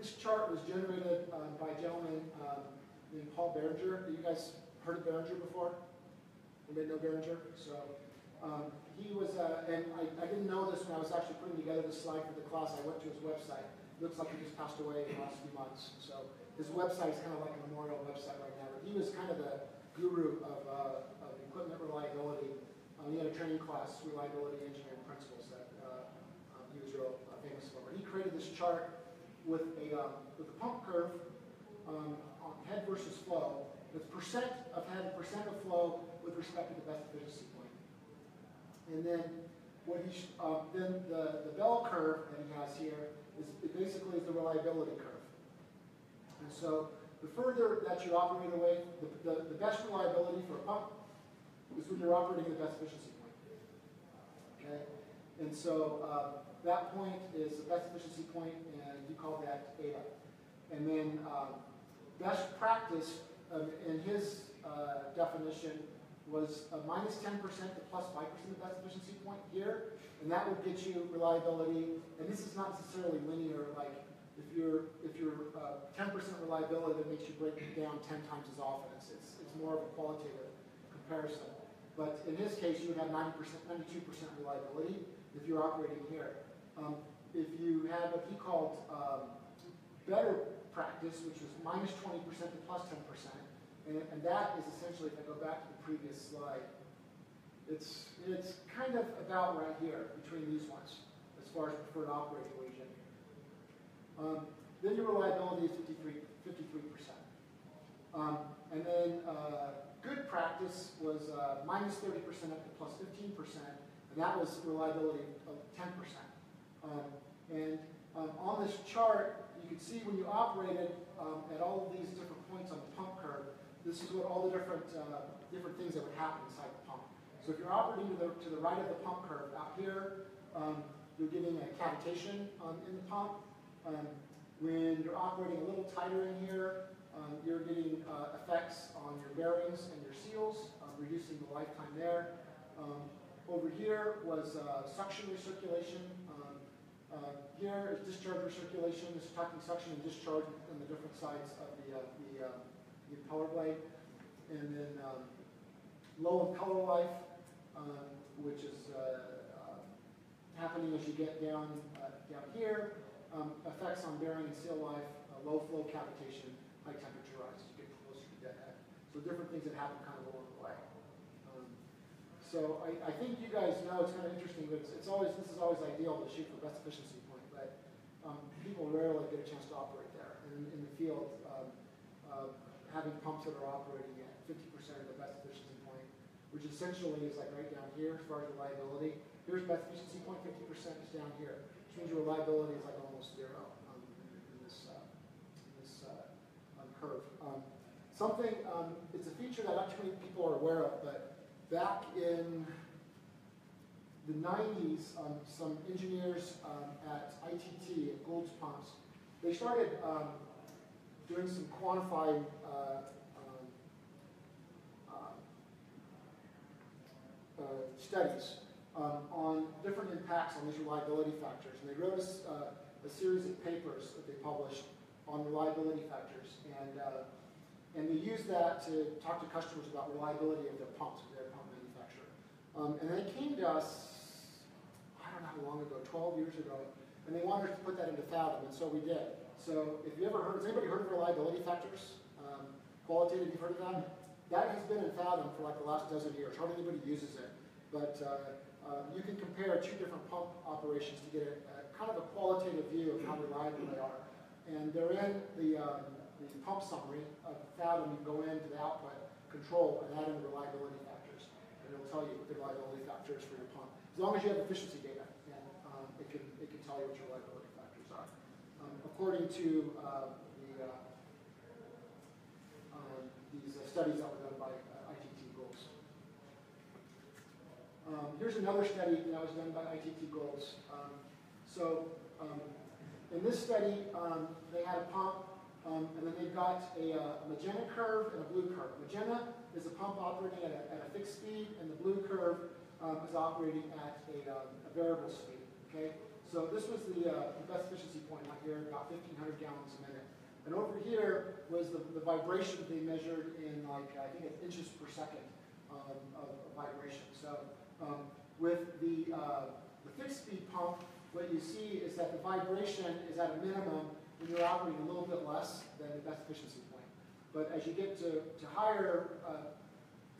This chart was generated by a gentleman named Paul Beringer. You guys heard of Beringer before? Anybody know Beringer? So he was, and I didn't know this when I was actually putting together this slide for the class. I went to his website. It looks like he just passed away in the last few months. So his website is kind of like a memorial website right now. But he was kind of the guru of equipment reliability. He had a training class, reliability engineering principles, that he was real famous for. He created this chart with a pump curve on head versus flow, with percent of head, percent of flow with respect to the best efficiency point. And then what he then the bell curve that he has here is basically the reliability curve. And so the further that you operate away, the best reliability for a pump is when you're operating the best efficiency point. Okay, and so. That point is the best efficiency point, and you call that eta. And then best practice, in his definition, was minus 10% to plus 5% of best efficiency point here, and that would get you reliability. And this is not necessarily linear. Like if you're 10% reliability, that makes you break it down 10 times as often. It's more of a qualitative comparison. But in his case, you would have 90%, 92% reliability if you're operating here. If you had what he called better practice, which was minus 20% to plus 10%, and that is essentially, if I go back to the previous slide, it's kind of about right here between these ones as far as preferred operating region. Then your reliability is 53%. And then good practice was minus 30% up to plus 15%, and that was reliability of 10%. On this chart, you can see when you operated at all of these different points on the pump curve, this is what all the different things that would happen inside the pump. So if you're operating to the right of the pump curve out here, you're getting a cavitation in the pump. When you're operating a little tighter in here, you're getting effects on your bearings and your seals, reducing the lifetime there. Over here was suction recirculation. Here is discharge recirculation. This is talking suction and discharge on the different sides of the impeller blade. And then low impeller life, which is happening as you get down here. Effects on bearing and seal life, low flow cavitation, high temperature rise as you get closer to deadhead. So different things that happen kind of along the way. So I think you guys know it's kind of interesting, but this is always ideal to shoot for best efficiency point, but people rarely get a chance to operate there. And in the field, having pumps that are operating at 50% of the best efficiency point, which essentially is like right down here as far as reliability. Here's best efficiency point, 50% is down here, which means your reliability is like almost zero in this curve. Something, it's a feature that not too many people are aware of, but back in the 90s, some engineers at ITT, at Goulds Pumps, they started doing some quantifying studies on different impacts on these reliability factors. And they wrote a series of papers that they published on reliability factors. And they use that to talk to customers about reliability of their pumps with their pump manufacturer. And they came to us, I don't know how long ago, 12 years ago, and they wanted us to put that into Fathom, and so we did. So if you ever heard, has anybody heard of reliability factors? Qualitative, you've heard of that? That has been in Fathom for like the last dozen years. Hardly anybody uses it. But you can compare two different pump operations to get a kind of a qualitative view of how reliable they are. And they're in the pump summary of Fathom. You can go into the output control and add in the reliability factors. And it will tell you what the reliability factor is for your pump. As long as you have efficiency data, and it can tell you what your reliability factors are. According to these studies that were done by ITT Goulds. Here's another study that was done by ITT Goulds. In this study, they had a pump, and then they've got a magenta curve and a blue curve. Magenta is a pump operating at a fixed speed, and the blue curve is operating at a variable speed. Okay? So this was the best efficiency point out here, about 1,500 gallons a minute. And over here was the vibration they measured in, like, I think it's inches per second of vibration. So with the fixed speed pump, what you see is that the vibration is at a minimum when you're operating a little bit less than the best efficiency point. But as you get to higher,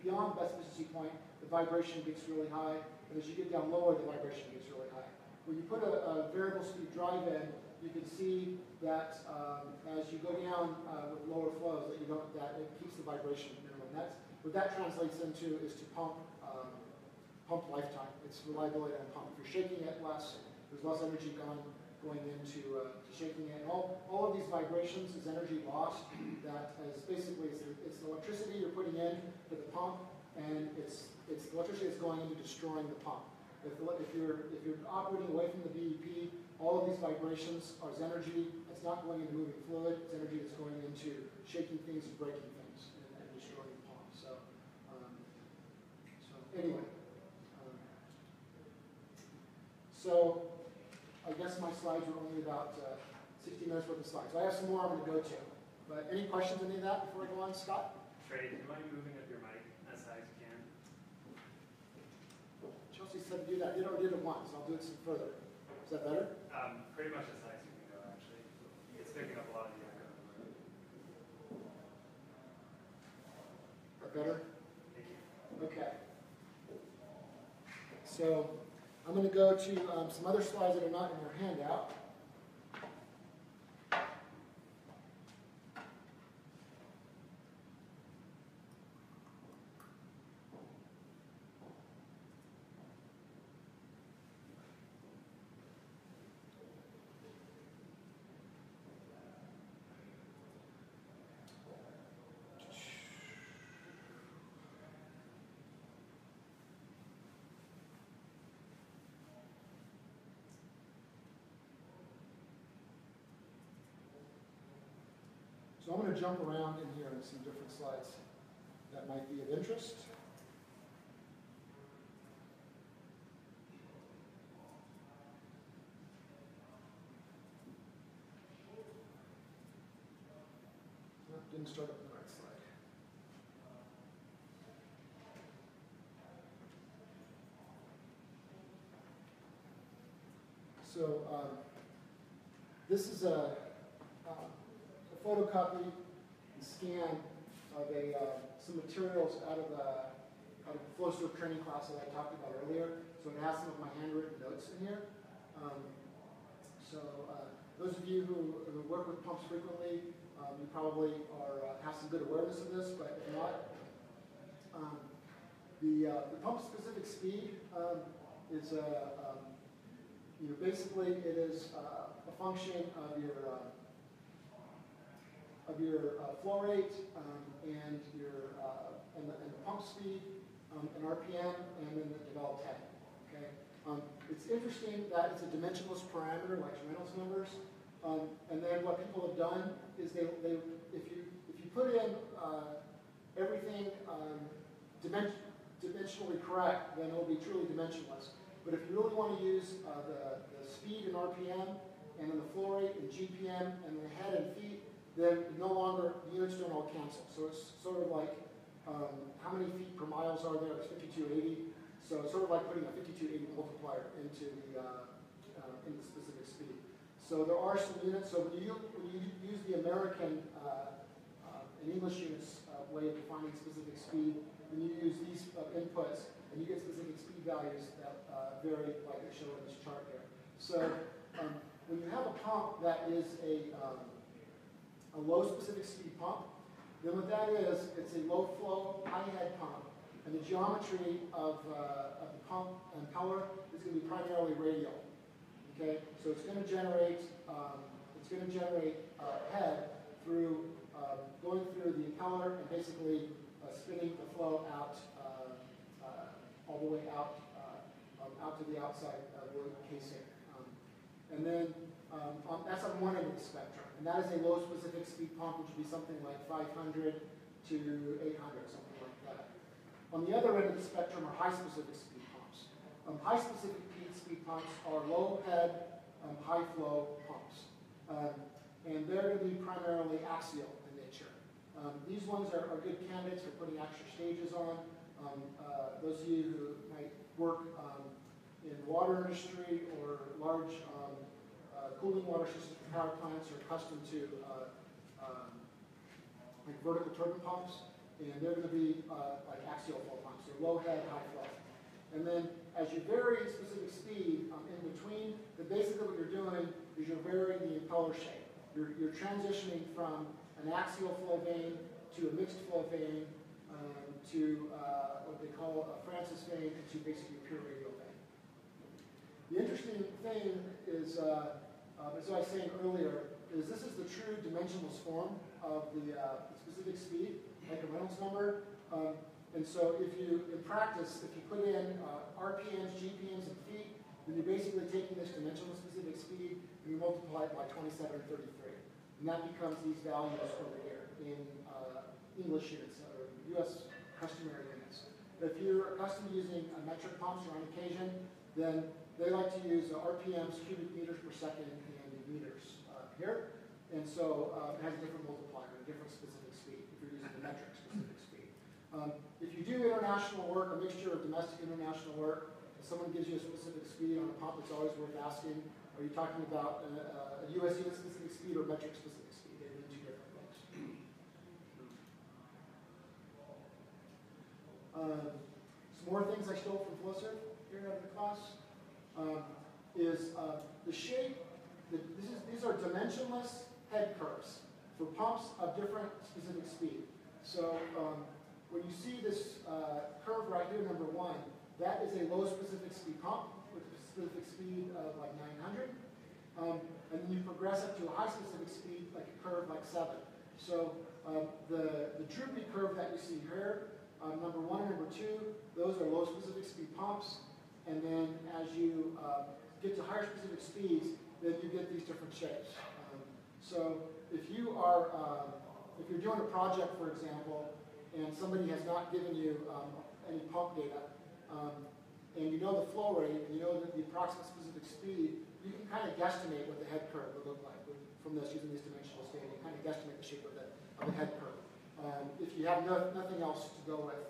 beyond the best efficiency point, the vibration gets really high. And as you get down lower, the vibration gets really high. When you put a variable speed drive in, you can see that as you go down with lower flows, that you don't, that it keeps the vibration minimum. That's what that translates into is to pump pump lifetime. It's reliability on pump. If you're shaking it less, there's less energy going into to shaking it. And all of these vibrations is energy lost. That is basically it's the electricity you're putting in for the pump, and it's the electricity that's going into destroying the pump. If you're operating away from the BEP, all of these vibrations are energy. It's not going into moving fluid. It's energy that's going into shaking things and breaking things and destroying the pump. So, so I guess my slides were only about 60 minutes worth of slides. So I have some more I'm going to go to. But any questions on any of that before I go on, Scott? Trey, do you mind moving up your mic as high as you can? Chelsea said to do that. You already did it once. I'll do it some further. Is that better? Pretty much as high as you can go, actually. It's picking up a lot of the echo. Is that better? Thank you. Okay. So I'm going to go to some other slides that are not in your handout. So I'm going to jump around in here and some different slides that might be of interest. Oh, didn't start up the right slide. So this is a photocopy and scan of some materials out of the Flowserve training class that I talked about earlier. So it has some of my handwritten notes in here. Those of you who work with pumps frequently, you probably have some good awareness of this, but if not, the pump specific speed is basically it is a function of your flow rate and your and the pump speed and RPM and then the developed head. Okay, it's interesting that it's a dimensionless parameter like Reynolds numbers. And then what people have done is they if you put in everything dimensionally correct, then it'll be truly dimensionless. But if you really want to use the speed and RPM and then the flow rate and GPM and the head and feet, then no longer, the units don't all cancel. So it's sort of like how many feet per miles are there? It's 5280. So it's sort of like putting a 5280 multiplier into the in the specific speed. So there are some units. So when you use the American and English units way of defining specific speed, then you use these inputs and you get specific speed values that vary, like I show in this chart here. So when you have a pump that is a low specific speed pump, then what that is, it's a low flow, high head pump, and the geometry of the pump and impeller is going to be primarily radial. Okay, so it's going to generate head through going through the impeller and basically spinning the flow out all the way out out to the outside wood casing, and then that's on one end of the spectrum, and that is a low specific speed pump, which would be something like 500 to 800, something like that. On the other end of the spectrum are high specific speed pumps. High specific speed pumps are low head, high flow pumps, and they're going to be primarily axial in nature. These ones are good candidates for putting extra stages on. Those of you who might work in water industry or large cooling water system power plants are accustomed to like vertical turbine pumps, and they're going to be like axial flow pumps, so low head, high flow. And then as you vary specific speed in between, then basically what you're doing is you're varying the impeller shape. You're transitioning from an axial flow vane to a mixed flow vane to what they call a Francis vane to basically a pure radial vane. The interesting thing is, as I was saying earlier, is this is the true dimensionless form of the specific speed, like a Reynolds number. And so if you, in practice, if you put in RPMs, GPMs, and feet, then you're basically taking this dimensional specific speed and you multiply it by 2733. And that becomes these values over here in English units or US customary units. If you're accustomed to using metric pumps or on occasion, then they like to use RPMs, cubic meters per second, and meters here. And so it has a different multiplier, a different specific speed if you're using the metric specific speed. If you do international work, a mixture of domestic and international work, if someone gives you a specific speed on a pump, it's always worth asking, are you talking about a US unit specific speed or metric specific speed? They mean two different things. Some more things I stole from Flowserve here out of the class is the shape. These are dimensionless head curves for pumps of different specific speed. So when you see this curve right here, number one, that is a low specific speed pump with a specific speed of like 900. And then you progress up to a high specific speed, like a curve like 7. So the droopy curve that you see here, number one and number two, those are low specific speed pumps. And then as you get to higher specific speeds, then you get these different shapes. So if you are, if you're doing a project, for example, and somebody has not given you any pump data, and you know the flow rate, and you know the approximate specific speed, you can kind of guesstimate what the head curve would look like from this using these dimensional data. You kind of guesstimate the shape of the head curve. If you have nothing else to go with,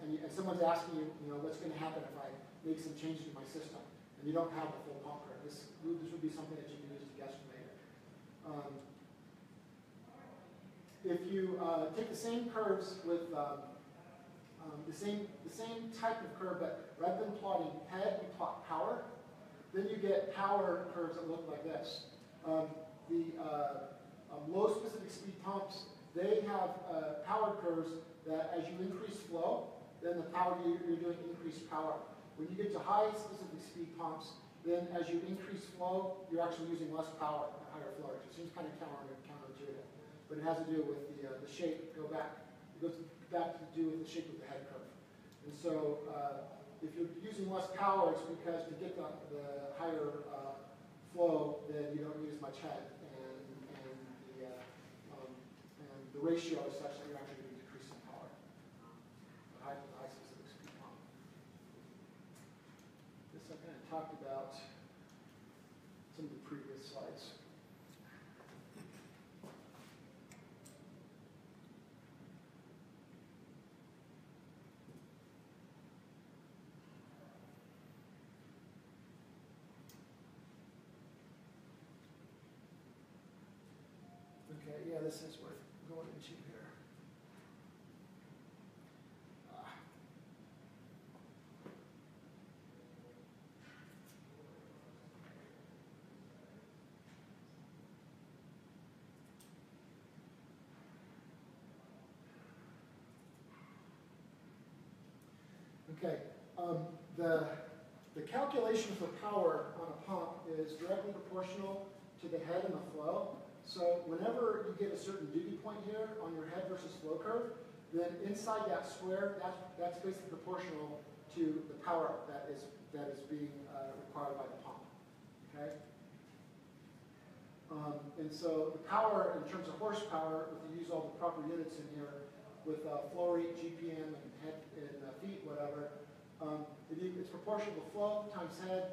and someone's asking you, you know, what's going to happen if I make some changes to my system, and you don't have the full pump curve, this would be something that you can use to guesstimate it. If you take the same curves with the same type of curve, but rather than plotting head, you plot power, then you get power curves that look like this. Low specific speed pumps, they have power curves that as you increase flow, then the power you're doing increased power. When you get to high specific speed pumps, then as you increase flow, you're actually using less power at higher flow rates. It seems kind of counterintuitive. But it has to do with the shape. It goes back to do with the shape of the head curve. And so, if you're using less power, it's because to get the higher flow, then you don't need as much head, and the ratio is such that you're actually going to decrease in power. High specific speed pump. This I kind of talked about some of the previous slides. yeah, this is worth going into here. Okay, the calculation for power on a pump is directly proportional to the head and the flow. So whenever you get a certain duty point here on your head versus flow curve, then inside that square, that's basically proportional to the power that is being required by the pump. Okay. And so the power in terms of horsepower, if you use all the proper units in here, with flow rate, GPM, and head and feet, whatever, it's proportional to flow times head.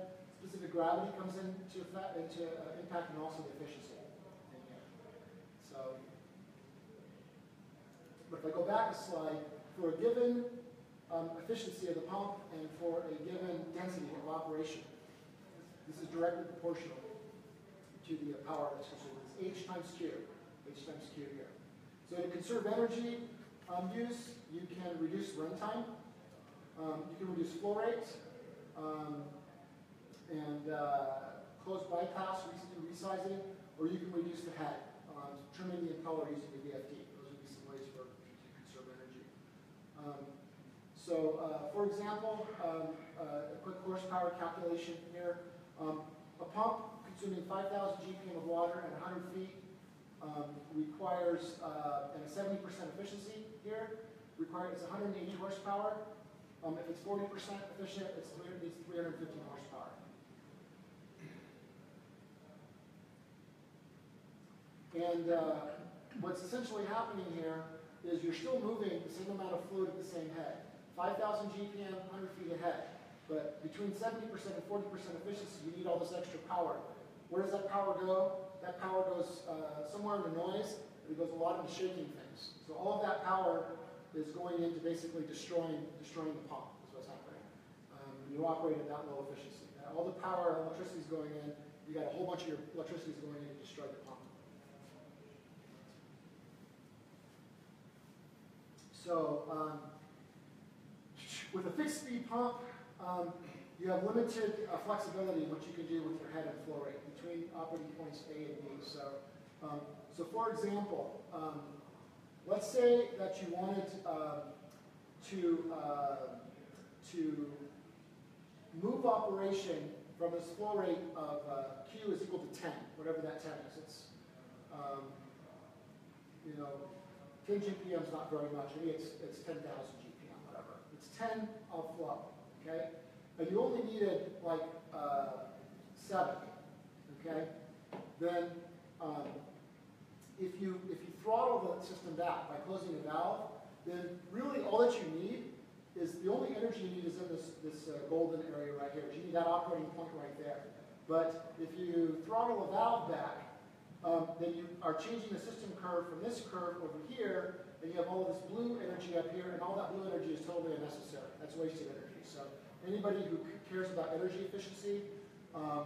Specific gravity comes into impact, and also the efficiency. So, but if I go back a slide, for a given efficiency of the pump and for a given density of operation, this is directly proportional to the power that's consumed. It's H times Q here. So to conserve energy use, you can reduce runtime, you can reduce flow rates, and close bypass, resizing, or you can reduce the head. Trimming the impeller using the VFD. Those would be some ways for to conserve energy. For example, a quick horsepower calculation here. A pump consuming 5,000 GPM of water at 100 feet requires and a 70% efficiency here. It's 180 horsepower. If it's 40% efficient, it's 350 horsepower. And what's essentially happening here is you're still moving the same amount of fluid at the same head. 5,000 GPM, 100 feet ahead. But between 70% and 40% efficiency, you need all this extra power. Where does that power go? That power goes somewhere in the noise, and it goes a lot into shaking things. So all of that power is going into basically destroying the pump, is what's happening. You operate at that low efficiency. Now, all the power, electricity is going in. You got a whole bunch of your electricity is going in to destroy the pump. So with a fixed speed pump, you have limited flexibility in what you can do with your head and flow rate between operating points A and B. So, for example, let's say that you wanted to move operation from this flow rate of Q is equal to 10, whatever that 10 is. It's 10 GPM is not very much. Maybe it's 10,000 GPM, whatever. It's 10 of flow, okay? And you only needed like 7, okay? Then if you throttle the system back by closing the valve, then really all that you need is the only energy you need is in this golden area right here. You need that operating point right there. But if you throttle the valve back, then you are changing the system curve from this curve over here, and you have all this blue energy up here, and all that blue energy is totally unnecessary. That's wasted energy. So anybody who cares about energy efficiency, what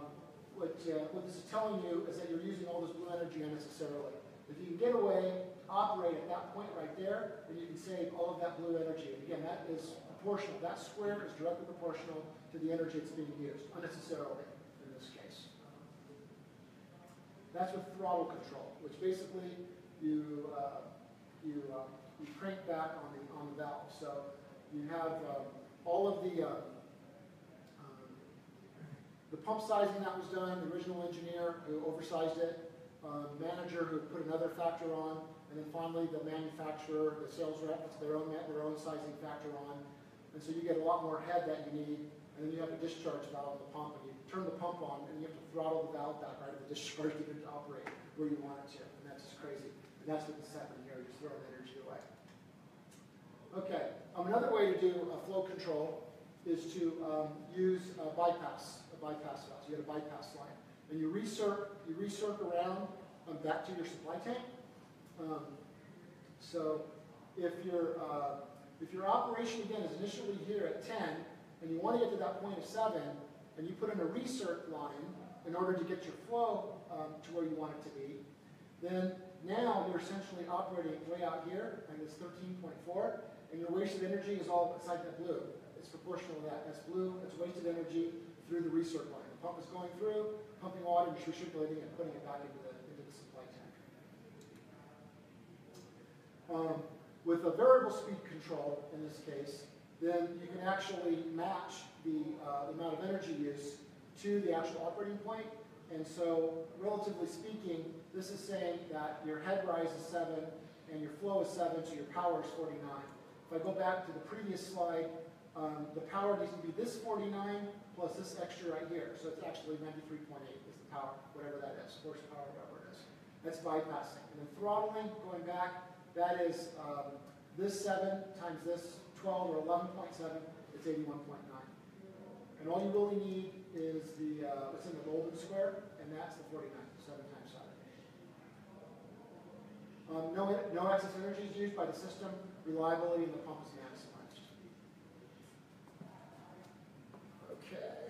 this is telling you is that you're using all this blue energy unnecessarily. If you can get away, operate at that point right there, then you can save all of that blue energy. And again, that is proportional. That square is directly proportional to the energy that's being used unnecessarily in this case. That's with throttle control, which basically you crank back on the valve. So you have all of the pump sizing that was done. The original engineer who oversized it, manager who put another factor on, and then finally the manufacturer, the sales rep, puts their own sizing factor on. And so you get a lot more head that you need. And then you have a discharge valve on the pump, and you turn the pump on, and you have to throttle the valve back right at the discharge to get it to operate where you want it to. And that's just crazy. And that's what's happening here. You're just throwing the energy away. Okay. Another way to do flow control is to use a bypass valve. You get a bypass line, and you recirc around back to your supply tank. So if your operation again is initially here at 10. And you want to get to that point of 7, and you put in a recirc line in order to get your flow to where you want it to be, then now you're essentially operating way out here, and it's 13.4, and your wasted energy is all beside that blue. It's proportional to that. That's blue, that's wasted energy through the recirc line. The pump is going through, pumping water, and recirculating and putting it back into the supply tank. With a variable speed control, in this case, then you can actually match the amount of energy used to the actual operating point. And so, relatively speaking, this is saying that your head rise is 7 and your flow is 7, so your power is 49. If I go back to the previous slide, the power needs to be this 49 plus this extra right here. So it's actually 93.8 is the power, whatever that is, horsepower, whatever it is. That's bypassing. And then throttling, going back, that is this 7 times this 12 or 11.7, it's 81.9. And all you really need is the what's in the golden square, and that's the 49, 7 times 7. No excess energy is used by the system, reliability in the pump is maximized. Okay.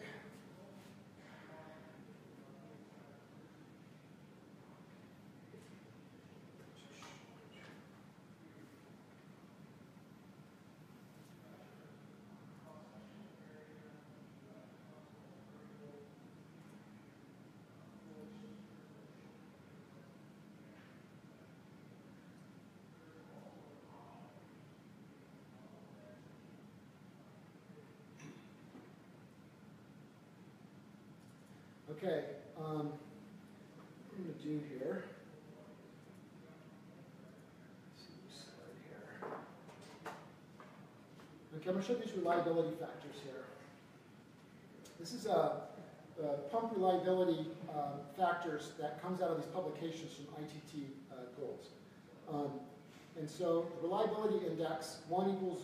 Okay, what I'm going to do here, okay, I'm going to show these reliability factors here. This is a pump reliability factors that comes out of these publications from ITT Goulds. And so the reliability index, 1 equals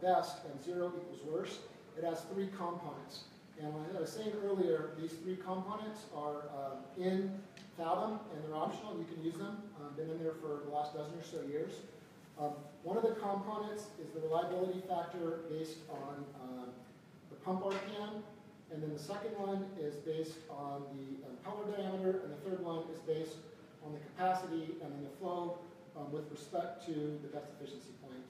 best and 0 equals worst. It has 3 components. And as I was saying earlier, these 3 components are in Fathom, and they're optional. You can use them. Been in there for the last dozen or so years. One of the components is the reliability factor based on the pump RPM, and then the second one is based on the impeller diameter, and the third one is based on the capacity and then the flow with respect to the best efficiency point.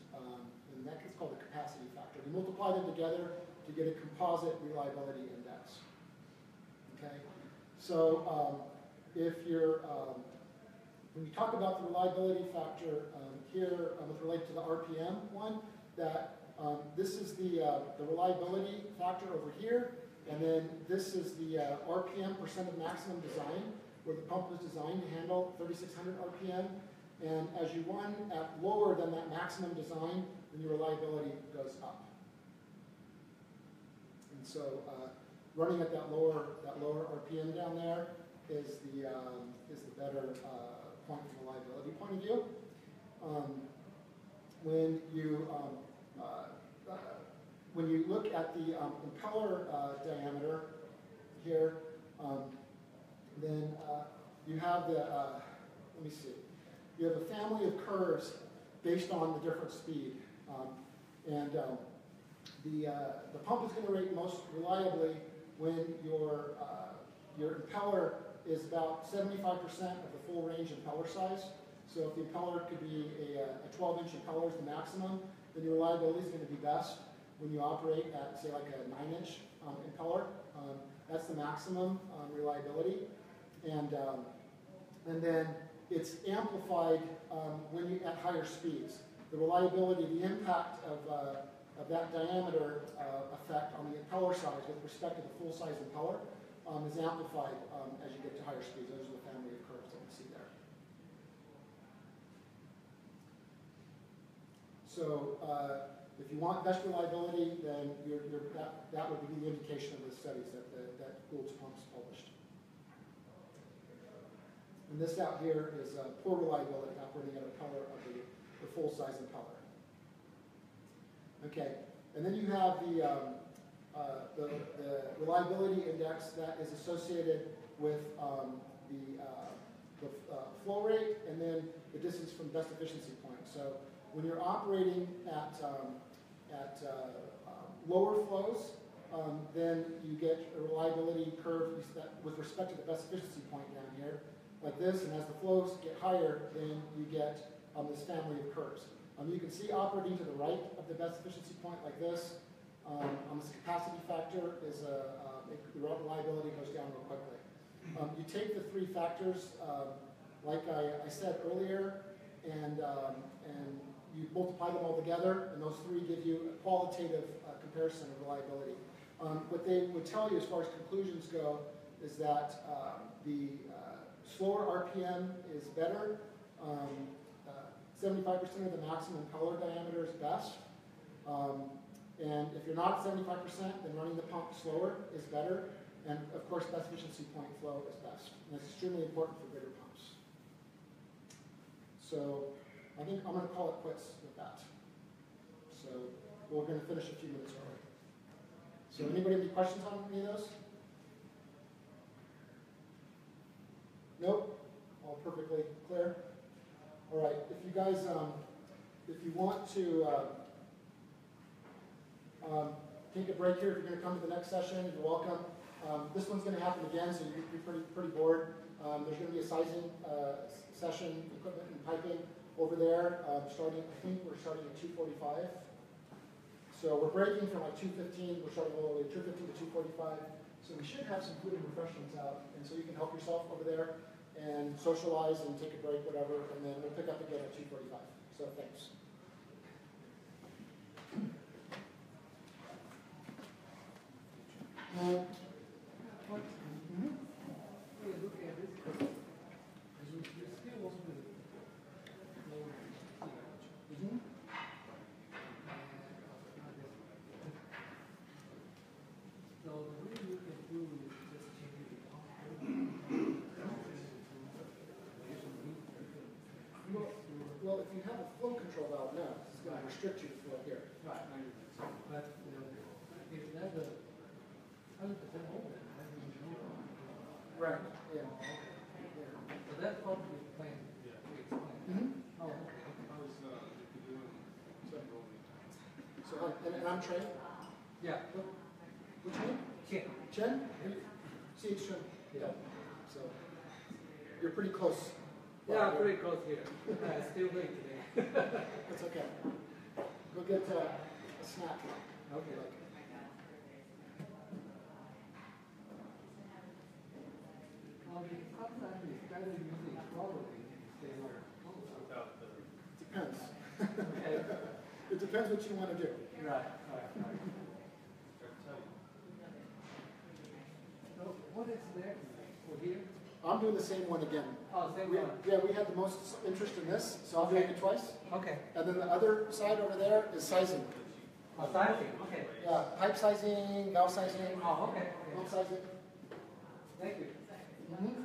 And that is called the capacity factor. We multiply them together to get a composite reliability index. Okay, so if you're when we talk about the reliability factor here with relate to the RPM one, that this is the reliability factor over here, and then this is the RPM percent of maximum design, where the pump was designed to handle 3,600 RPM, and as you run at lower than that maximum design, then your reliability goes up. And so running at that lower RPM down there is the better point from a reliability point of view. When you look at the impeller diameter here, then you have the let me see, you have a family of curves based on the different speed, The pump is going to rate most reliably when your impeller is about 75% of the full range impeller size. So if the impeller could be a 12-inch impeller is the maximum, then your reliability is going to be best when you operate at, say, like a 9-inch impeller. That's the maximum reliability. And then it's amplified when you at higher speeds. The reliability, the impact of that diameter effect on the impeller size with respect to the full-size impeller is amplified as you get to higher speeds. Those are the family of curves that we see there. So if you want best reliability, then that would be the indication of the studies that Gould's pumps published. And this out here is poor reliability operating at a impeller of the full-size impeller. Okay, and then you have the reliability index that is associated with the flow rate and then the distance from best efficiency point. So when you're operating at lower flows, then you get a reliability curve with respect to the best efficiency point down here. like this, and as the flows get higher, then you get this family of curves. You can see operating to the right of the best efficiency point like this. On this capacity factor, is the reliability goes down real quickly. You take the three factors, like I said earlier, and you multiply them all together, and those three give you a qualitative comparison of reliability. What they would tell you as far as conclusions go is that the slower RPM is better, 75% of the maximum collar diameter is best, and if you're not at 75%, then running the pump slower is better, and of course best efficiency point flow is best, and it's extremely important for bigger pumps. So I think I'm going to call it quits with that. So we're going to finish a few minutes early. So anybody have any questions on any of those? Nope? All perfectly clear? All right, if you guys, if you want to take a break here, if you're going to come to the next session, you're welcome. This one's going to happen again, so you're going to be pretty bored. There's going to be a sizing session, equipment and piping over there. Starting, I think we're starting at 2:45. So we're breaking from like 2:15, we're starting all the way 2:15 to 2:45. So we should have some food and refreshments out, and so you can help yourself over there and socialize and take a break, whatever, and then we'll pick up again at 2:45. So thanks. Restrict you to flow here. Right. But if that's a 100% open, that means you don't. Right. Yeah. So that's what we plan. Yeah. We explain. Mm-hmm. Oh, okay. I was doing several times. So and I'm Trey? Yeah. Which one? Chen. Chen? See, it's Chen. Yeah. So you're pretty close. Yeah, I'm pretty close here. I'm still late today. That's okay. Go get a snack. Okay. Sometimes it's better using quality instead of without the. Depends. It depends what you want to do. Right. So what is next for here? I'm doing the same one again. Oh, same one. Yeah, we had the most interest in this, so I'll do it twice. Okay. And then the other side over there is sizing. Oh, sizing, okay. Yeah, pipe sizing, valve sizing. Oh, okay. Pump sizing. Thank you. Mm-hmm.